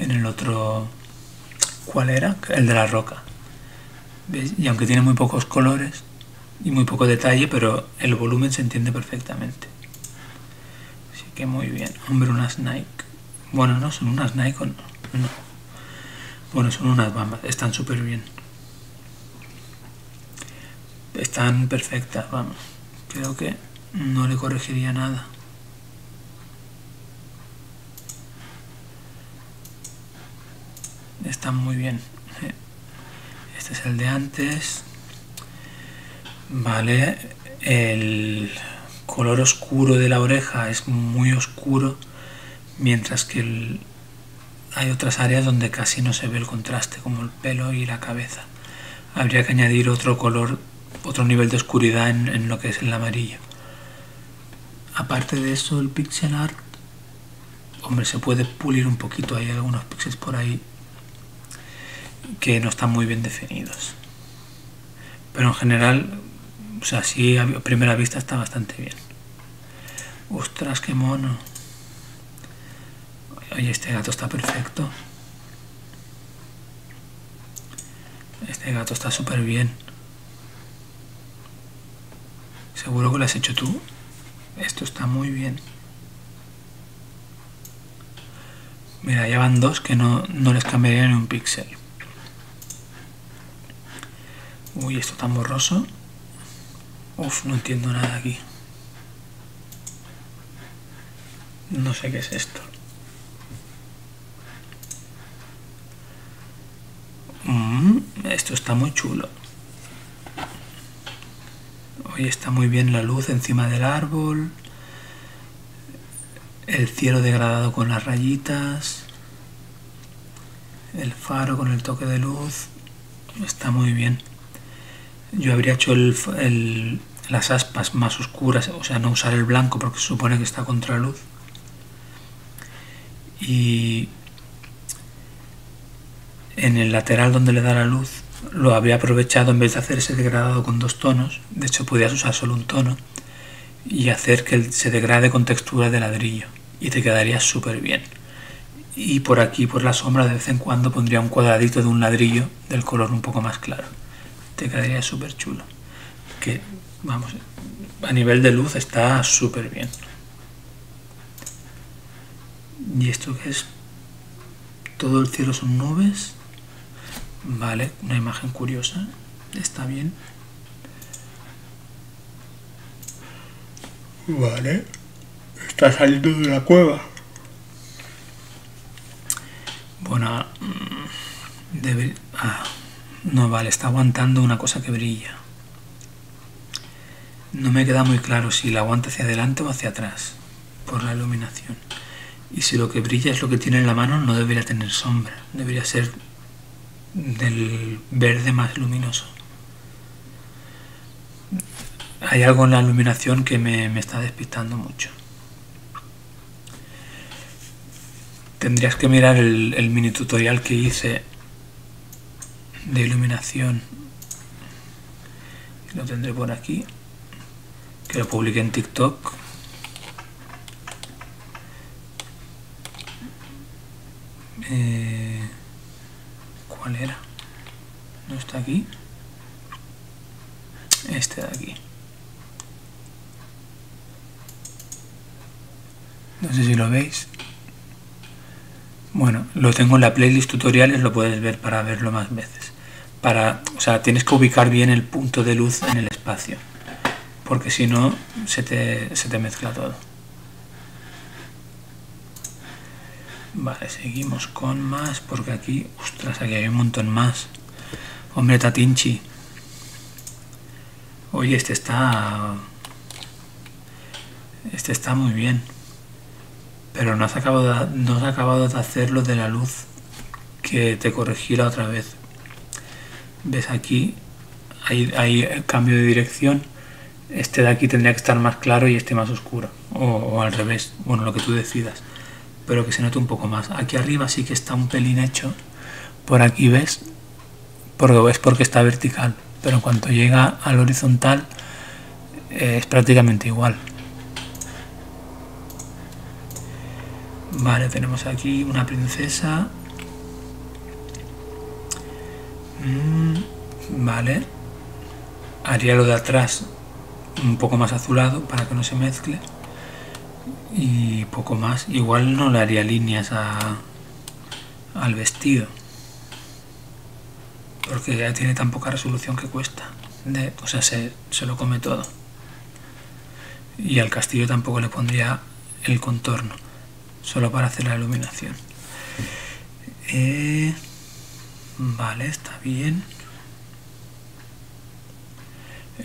el otro... ¿Cuál era? El de la roca. ¿Veis? Y aunque tiene muy pocos colores... y muy poco detalle, pero el volumen se entiende perfectamente. Así que muy bien. Hombre, unas Nike. Bueno, no, son unas Nike o no. No. Bueno, son unas Bambas. Están súper bien. Están perfectas, vamos. Creo que no le corregiría nada. Están muy bien. Este es el de antes. Vale, el color oscuro de la oreja es muy oscuro, mientras que hay otras áreas donde casi no se ve el contraste, como el pelo y la cabeza. Habría que añadir otro color, otro nivel de oscuridad en lo que es el amarillo. Aparte de eso, el pixel art, hombre, se puede pulir un poquito. Hay algunos píxeles por ahí que no están muy bien definidos. Pero en general... o sea, sí, a primera vista está bastante bien. ¡Ostras, qué mono! Oye, este gato está perfecto. Este gato está súper bien. Seguro que lo has hecho tú. Esto está muy bien. Mira, ya van 2 que no les cambiaría ni un píxel. Uy, esto tan borroso. Uf, no entiendo nada aquí. No sé qué es esto. Esto está muy chulo. Hoy está muy bien la luz encima del árbol. el cielo degradado con las rayitas, el faro con el toque de luz, está muy bien. Yo habría hecho las aspas más oscuras, o sea, no usar el blanco porque se supone que está contra luz. Y en el lateral donde le da la luz lo habría aprovechado en vez de hacer ese degradado con dos tonos. De hecho, podías usar solo un tono y hacer que se degrade con textura de ladrillo y te quedaría súper bien. Y por aquí, por la sombra, de vez en cuando pondría un cuadradito de un ladrillo del color un poco más claro. Te quedaría súper chulo. Que, vamos, a nivel de luz está súper bien. ¿Y esto qué es? Todo el cielo son nubes. Vale, una imagen curiosa. Está bien. Vale. Está saliendo de la cueva. Bueno, no, vale, está aguantando una cosa que brilla. No me queda muy claro si la aguanta hacia adelante o hacia atrás, por la iluminación. Y si lo que brilla es lo que tiene en la mano, no debería tener sombra. Debería ser del verde más luminoso. Hay algo en la iluminación que me está despistando mucho. Tendrías que mirar el mini tutorial que hice de iluminación. Lo tendré por aquí, que lo publiqué en TikTok. ¿Cuál era? ¿No está aquí? Este de aquí. No sé si lo veis. Bueno, lo tengo en la playlist tutoriales, lo puedes ver para verlo más veces. O sea, tienes que ubicar bien el punto de luz en el espacio, porque si no, se te mezcla todo. Vale, seguimos con más, porque aquí, ostras, aquí hay un montón más. Hombre, Tatinchi. Oye, este está muy bien. Pero no has acabado de hacerlo de la luz que te corregí la otra vez. ¿Ves aquí? Hay cambio de dirección. Este de aquí tendría que estar más claro y este más oscuro. O al revés. Bueno, lo que tú decidas. Pero que se note un poco más. Aquí arriba sí que está un pelín hecho. Por aquí ves. Porque está vertical. Pero en cuanto llega al horizontal es prácticamente igual. Vale, tenemos aquí una princesa. Vale. Haría lo de atrás un poco más azulado para que no se mezcle. Y poco más. Igual no le haría líneas al vestido. Porque ya tiene tan poca resolución que cuesta. O sea, se lo come todo. Y al castillo tampoco le pondría el contorno. Solo para hacer la iluminación. Vale, está bien.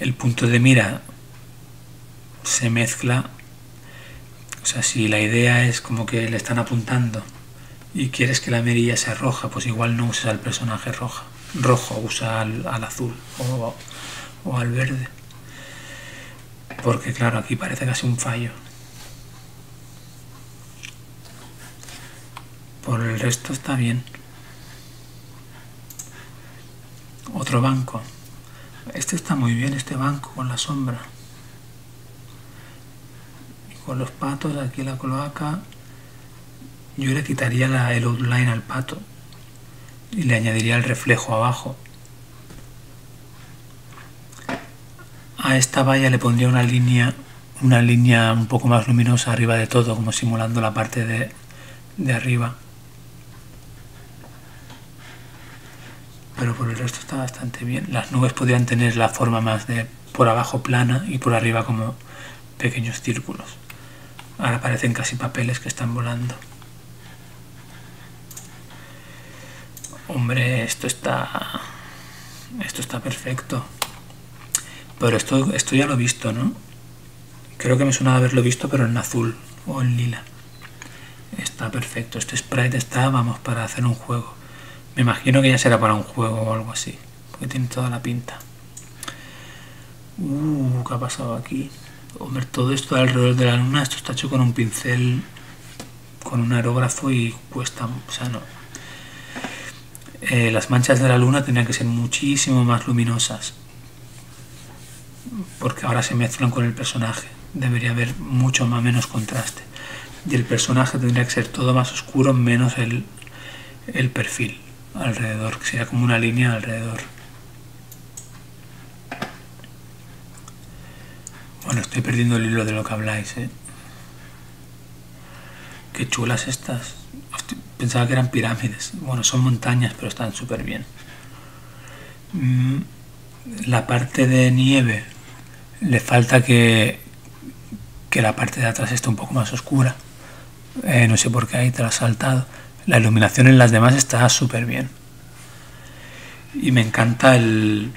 El punto de mira se mezcla. O sea, si la idea es como que le están apuntando y quieres que la mirilla sea roja, pues igual no usas al personaje rojo, usa al azul o al verde. Porque claro, aquí parece casi un fallo. Por el resto está bien. Otro banco. Este está muy bien, este banco con la sombra. Y con los patos, aquí la cloaca. Yo le quitaría el outline al pato. Y le añadiría el reflejo abajo. A esta valla le pondría una línea un poco más luminosa arriba de todo, como simulando la parte de arriba. Pero por el resto está bastante bien. Las nubes podrían tener la forma más de por abajo plana y por arriba como pequeños círculos. Ahora parecen casi papeles que están volando. Hombre, esto está perfecto. Pero esto ya lo he visto, ¿no? Creo que me suena haberlo visto, pero en azul o en lila. está perfecto, este sprite está, vamos, para hacer un juego. Me imagino que ya será para un juego o algo así, porque tiene toda la pinta. ¿Qué ha pasado aquí? Hombre, todo esto alrededor de la luna, esto está hecho con un pincel, con un aerógrafo y cuesta, o sea, no. Las manchas de la luna tenían que ser muchísimo más luminosas, porque ahora se mezclan con el personaje. Debería haber mucho más, menos contraste. Y el personaje tendría que ser todo más oscuro, menos el perfil alrededor, que sería como una línea alrededor. Bueno, estoy perdiendo el hilo de lo que habláis, ¿eh? Qué chulas estas. Pensaba que eran pirámides. Bueno, son montañas, pero están súper bien. La parte de nieve, le falta que la parte de atrás esté un poco más oscura. No sé por qué ahí te la has saltado. La iluminación en las demás está súper bien. Y me encanta el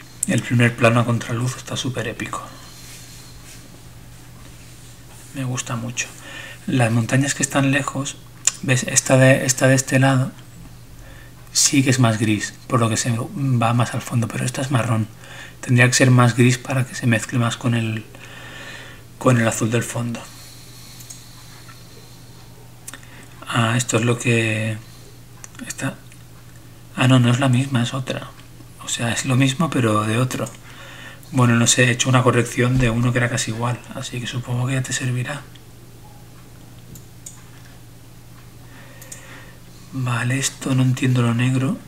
primer plano a contraluz, está súper épico. Me gusta mucho. Las montañas que están lejos, ¿ves? Esta de este lado sí que es más gris, por lo que se va más al fondo, pero esta es marrón. Tendría que ser más gris para que se mezcle más con el azul del fondo. Ah, esto es lo que está. Ah, no, no es la misma, es otra. O sea, es lo mismo, pero de otro. Bueno, no sé, he hecho una corrección de uno que era casi igual, así que supongo que ya te servirá. Vale, esto no entiendo lo negro.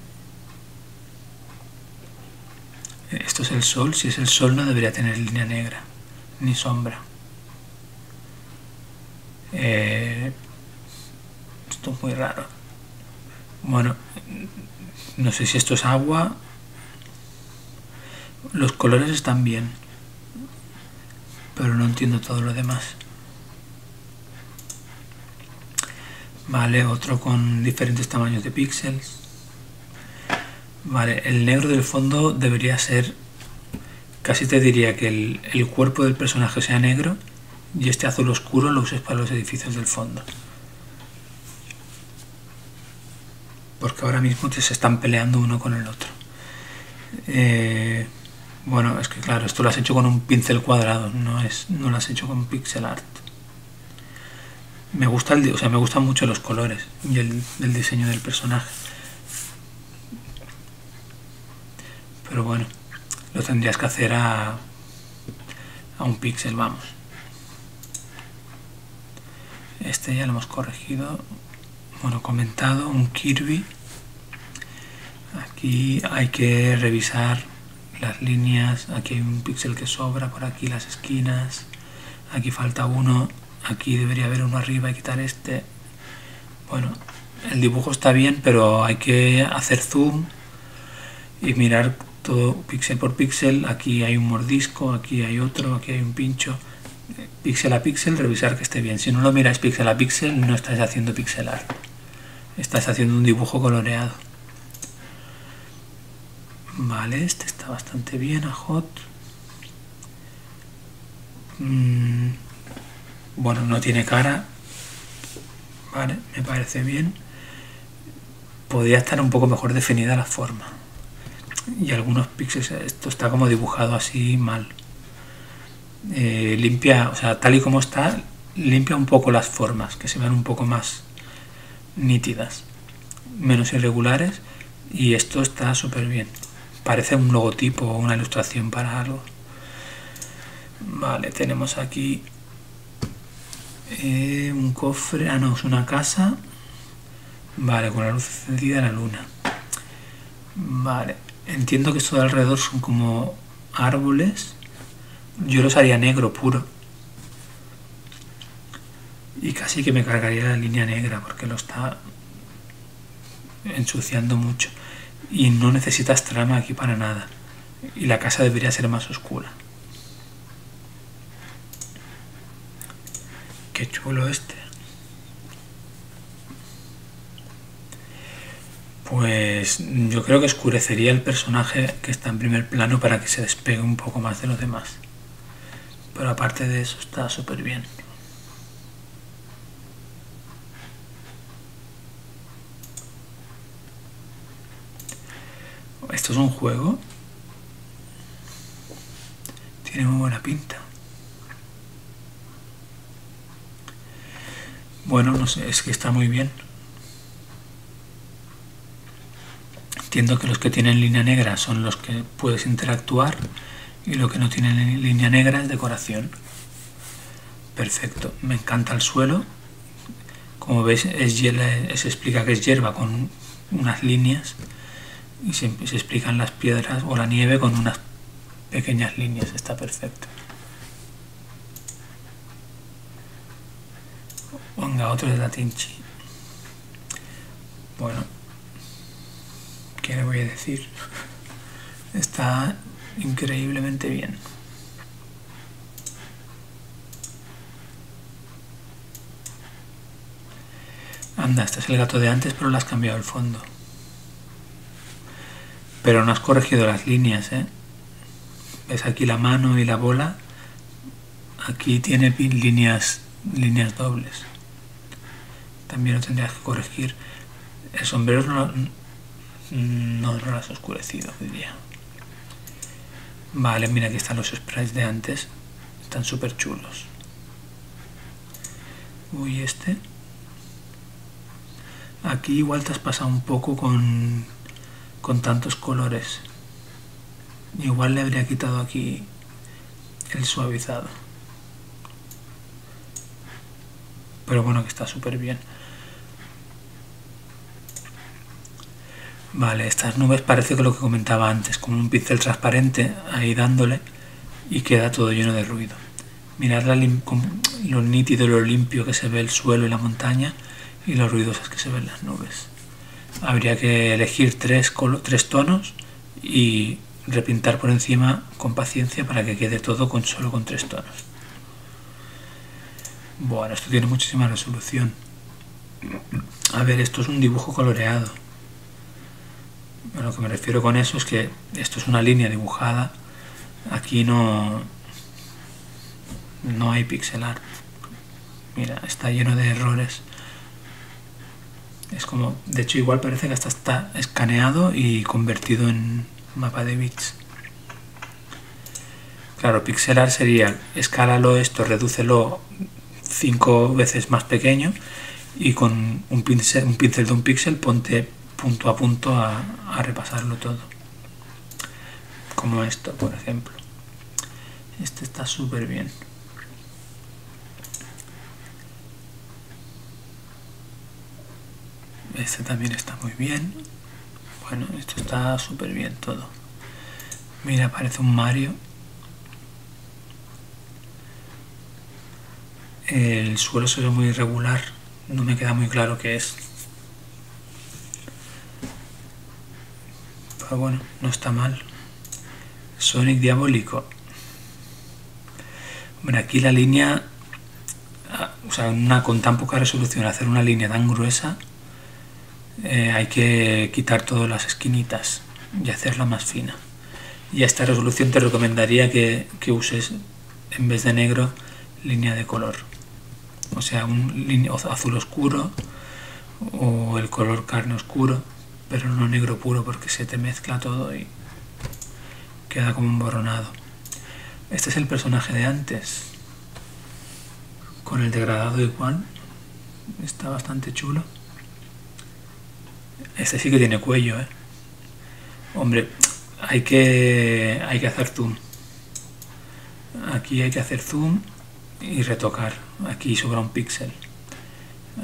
Esto es el sol. Si es el sol, no debería tener línea negra, ni sombra. Esto es muy raro. Bueno, no sé si esto es agua. Los colores están bien, pero no entiendo todo lo demás. Vale, otro con diferentes tamaños de píxeles. Vale, el negro del fondo debería ser, casi te diría que el cuerpo del personaje sea negro y este azul oscuro lo uses para los edificios del fondo. Porque ahora mismo se están peleando uno con el otro. Bueno, es que claro, esto lo has hecho con un pincel cuadrado, no lo has hecho con pixel art. Me gusta me gustan mucho los colores y el diseño del personaje. Pero bueno, lo tendrías que hacer a un píxel, vamos. Este ya lo hemos corregido. Bueno, comentado, un Kirby. Aquí hay que revisar las líneas. Aquí hay un píxel que sobra, por aquí las esquinas. Aquí falta uno. Aquí debería haber uno arriba y quitar este. Bueno, el dibujo está bien, pero hay que hacer zoom y mirar todo píxel por píxel. Aquí hay un mordisco, aquí hay otro, aquí hay un pincho. Píxel a píxel, revisar que esté bien. Si no lo miráis píxel a píxel, no estáis haciendo pixel art. Estás haciendo un dibujo coloreado. Vale, este está bastante bien, ajot. Bueno, no tiene cara. Vale, me parece bien. Podría estar un poco mejor definida la forma. Y algunos píxeles, esto está como dibujado así mal. Limpia, o sea, tal y como está, limpia un poco las formas, que se vean un poco más nítidas, menos irregulares. Y esto está súper bien. Parece un logotipo o una ilustración para algo. Vale, tenemos aquí... un cofre, ah no, es una casa. Vale, con la luz encendida de la luna. Vale, entiendo que esto de alrededor son como árboles. Yo los haría negro puro. Y casi que me cargaría la línea negra porque lo está ensuciando mucho. Y no necesitas trama aquí para nada. Y la casa debería ser más oscura. Qué chulo este. Pues yo creo que oscurecería el personaje que está en primer plano para que se despegue un poco más de los demás. Pero aparte de eso está súper bien. ¿Esto es un juego? Tiene muy buena pinta. Bueno, no sé, es que está muy bien. Entiendo que los que tienen línea negra son los que puedes interactuar y los que no tienen línea negra es decoración. Perfecto, me encanta el suelo. Como veis, se explica que es hierba con unas líneas y se explican las piedras o la nieve con unas pequeñas líneas. Está perfecto. Venga, otro de la Tinchi. Bueno, ¿qué le voy a decir? Está increíblemente bien. Anda, este es el gato de antes, pero le has cambiado el fondo. Pero no has corregido las líneas, ¿eh? Ves aquí la mano y la bola. Aquí tiene líneas dobles. También lo tendrías que corregir. El sombrero no lo has oscurecido, diría. Vale, mira, aquí están los sprites de antes. Están súper chulos. Uy, este... Aquí igual te has pasado un poco con tantos colores. Igual le habría quitado aquí el suavizado. Pero bueno, que está súper bien. Vale, estas nubes parece que lo que comentaba antes, como un pincel transparente, ahí dándole y queda todo lleno de ruido. Mirad lo nítido, lo limpio que se ve el suelo y la montaña. Y lo ruidosas que se ven las nubes. Habría que elegir tres tonos y repintar por encima con paciencia para que quede todo solo con tres tonos. Bueno, esto tiene muchísima resolución. A ver, esto es un dibujo coloreado. A lo que me refiero con eso es que esto es una línea dibujada. Aquí no hay pixel art. Mira, está lleno de errores. Es como, de hecho igual parece que hasta está escaneado y convertido en mapa de bits. Claro, pixelar sería escálalo esto, redúcelo 5 veces más pequeño y con un pincel de un píxel ponte punto a punto a repasarlo todo. Como esto, por ejemplo. Este está súper bien. Este también está muy bien. Bueno, esto está súper bien todo. Mira, parece un Mario. El suelo se ve muy irregular. No me queda muy claro qué es. Pero bueno, no está mal. Sonic diabólico. Bueno, aquí la línea... O sea, con tan poca resolución, hacer una línea tan gruesa... hay que quitar todas las esquinitas y hacerla más fina. Y a esta resolución te recomendaría que uses, en vez de negro, línea de color. O sea, un azul oscuro o el color carne oscuro, pero no negro puro porque se te mezcla todo y queda como un borronado. Este es el personaje de antes, con el degradado igual. Está bastante chulo. Este sí que tiene cuello, ¿eh? Hombre, hay que hacer zoom. Aquí hay que hacer zoom y retocar. Aquí sobra un píxel.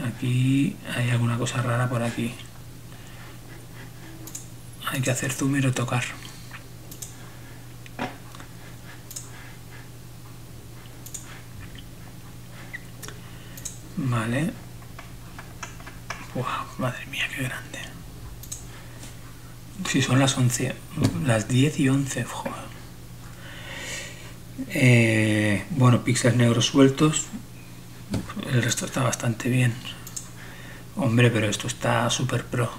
Aquí hay alguna cosa rara por aquí. Hay que hacer zoom y retocar. Vale. Wow, madre mía, qué grande. Si son las 11, las 10 y 11, joder. Bueno, píxeles negros sueltos. El resto está bastante bien. Hombre, pero esto está súper pro.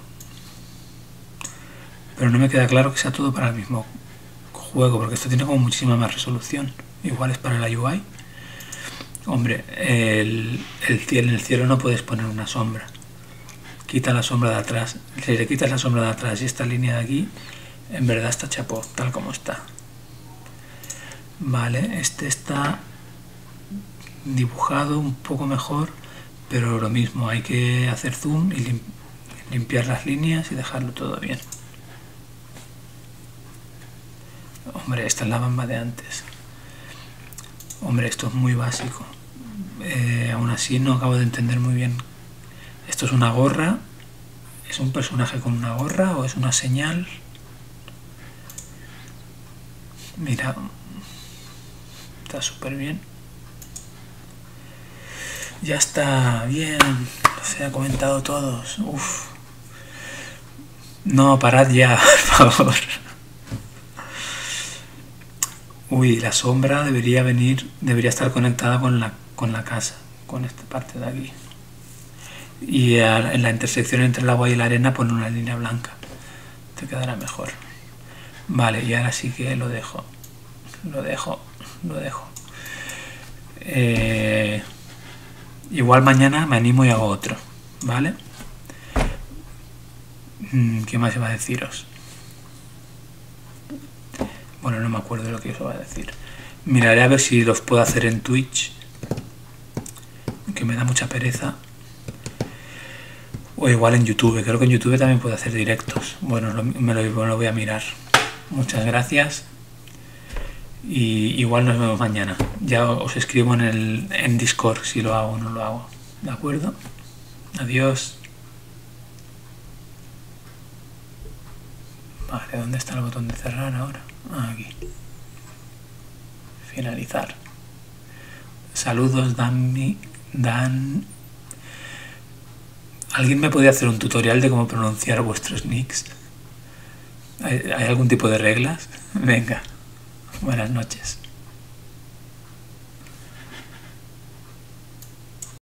Pero no me queda claro que sea todo para el mismo juego, porque esto tiene como muchísima más resolución. Igual es para la UI. Hombre, en el cielo no puedes poner una sombra. Quita la sombra de atrás, si le quitas la sombra de atrás y esta línea de aquí, En verdad está chapo, tal como está. Vale, este está dibujado un poco mejor, pero lo mismo, hay que hacer zoom y limpiar las líneas y dejarlo todo bien. Hombre, esta es la bamba de antes. Hombre, esto es muy básico. Aún así no acabo de entender muy bien. Esto es una gorra. ¿Es un personaje con una gorra o es una señal? Mira, está súper bien. Ya está bien, se ha comentado todos. Uf. No, parad ya, por favor. Uy, la sombra debería venir, debería estar conectada con la casa, con esta parte de aquí. Y en la intersección entre el agua y la arena pon una línea blanca. Te quedará mejor. Vale, y ahora sí que lo dejo. Lo dejo. Igual mañana me animo y hago otro, ¿vale? ¿Qué más iba a deciros? Bueno, no me acuerdo lo que os iba a decir. Miraré a ver si los puedo hacer en Twitch, que me da mucha pereza. O igual en YouTube, creo que en YouTube también puedo hacer directos. Bueno, me lo voy a mirar. Muchas gracias. Y igual nos vemos mañana. Ya os escribo en Discord si lo hago o no lo hago. ¿De acuerdo? Adiós. Vale, ¿dónde está el botón de cerrar ahora? Ah, aquí. Finalizar. Saludos, Dan. ¿Alguien me podría hacer un tutorial de cómo pronunciar vuestros nicks? ¿Hay algún tipo de reglas? Venga. Buenas noches.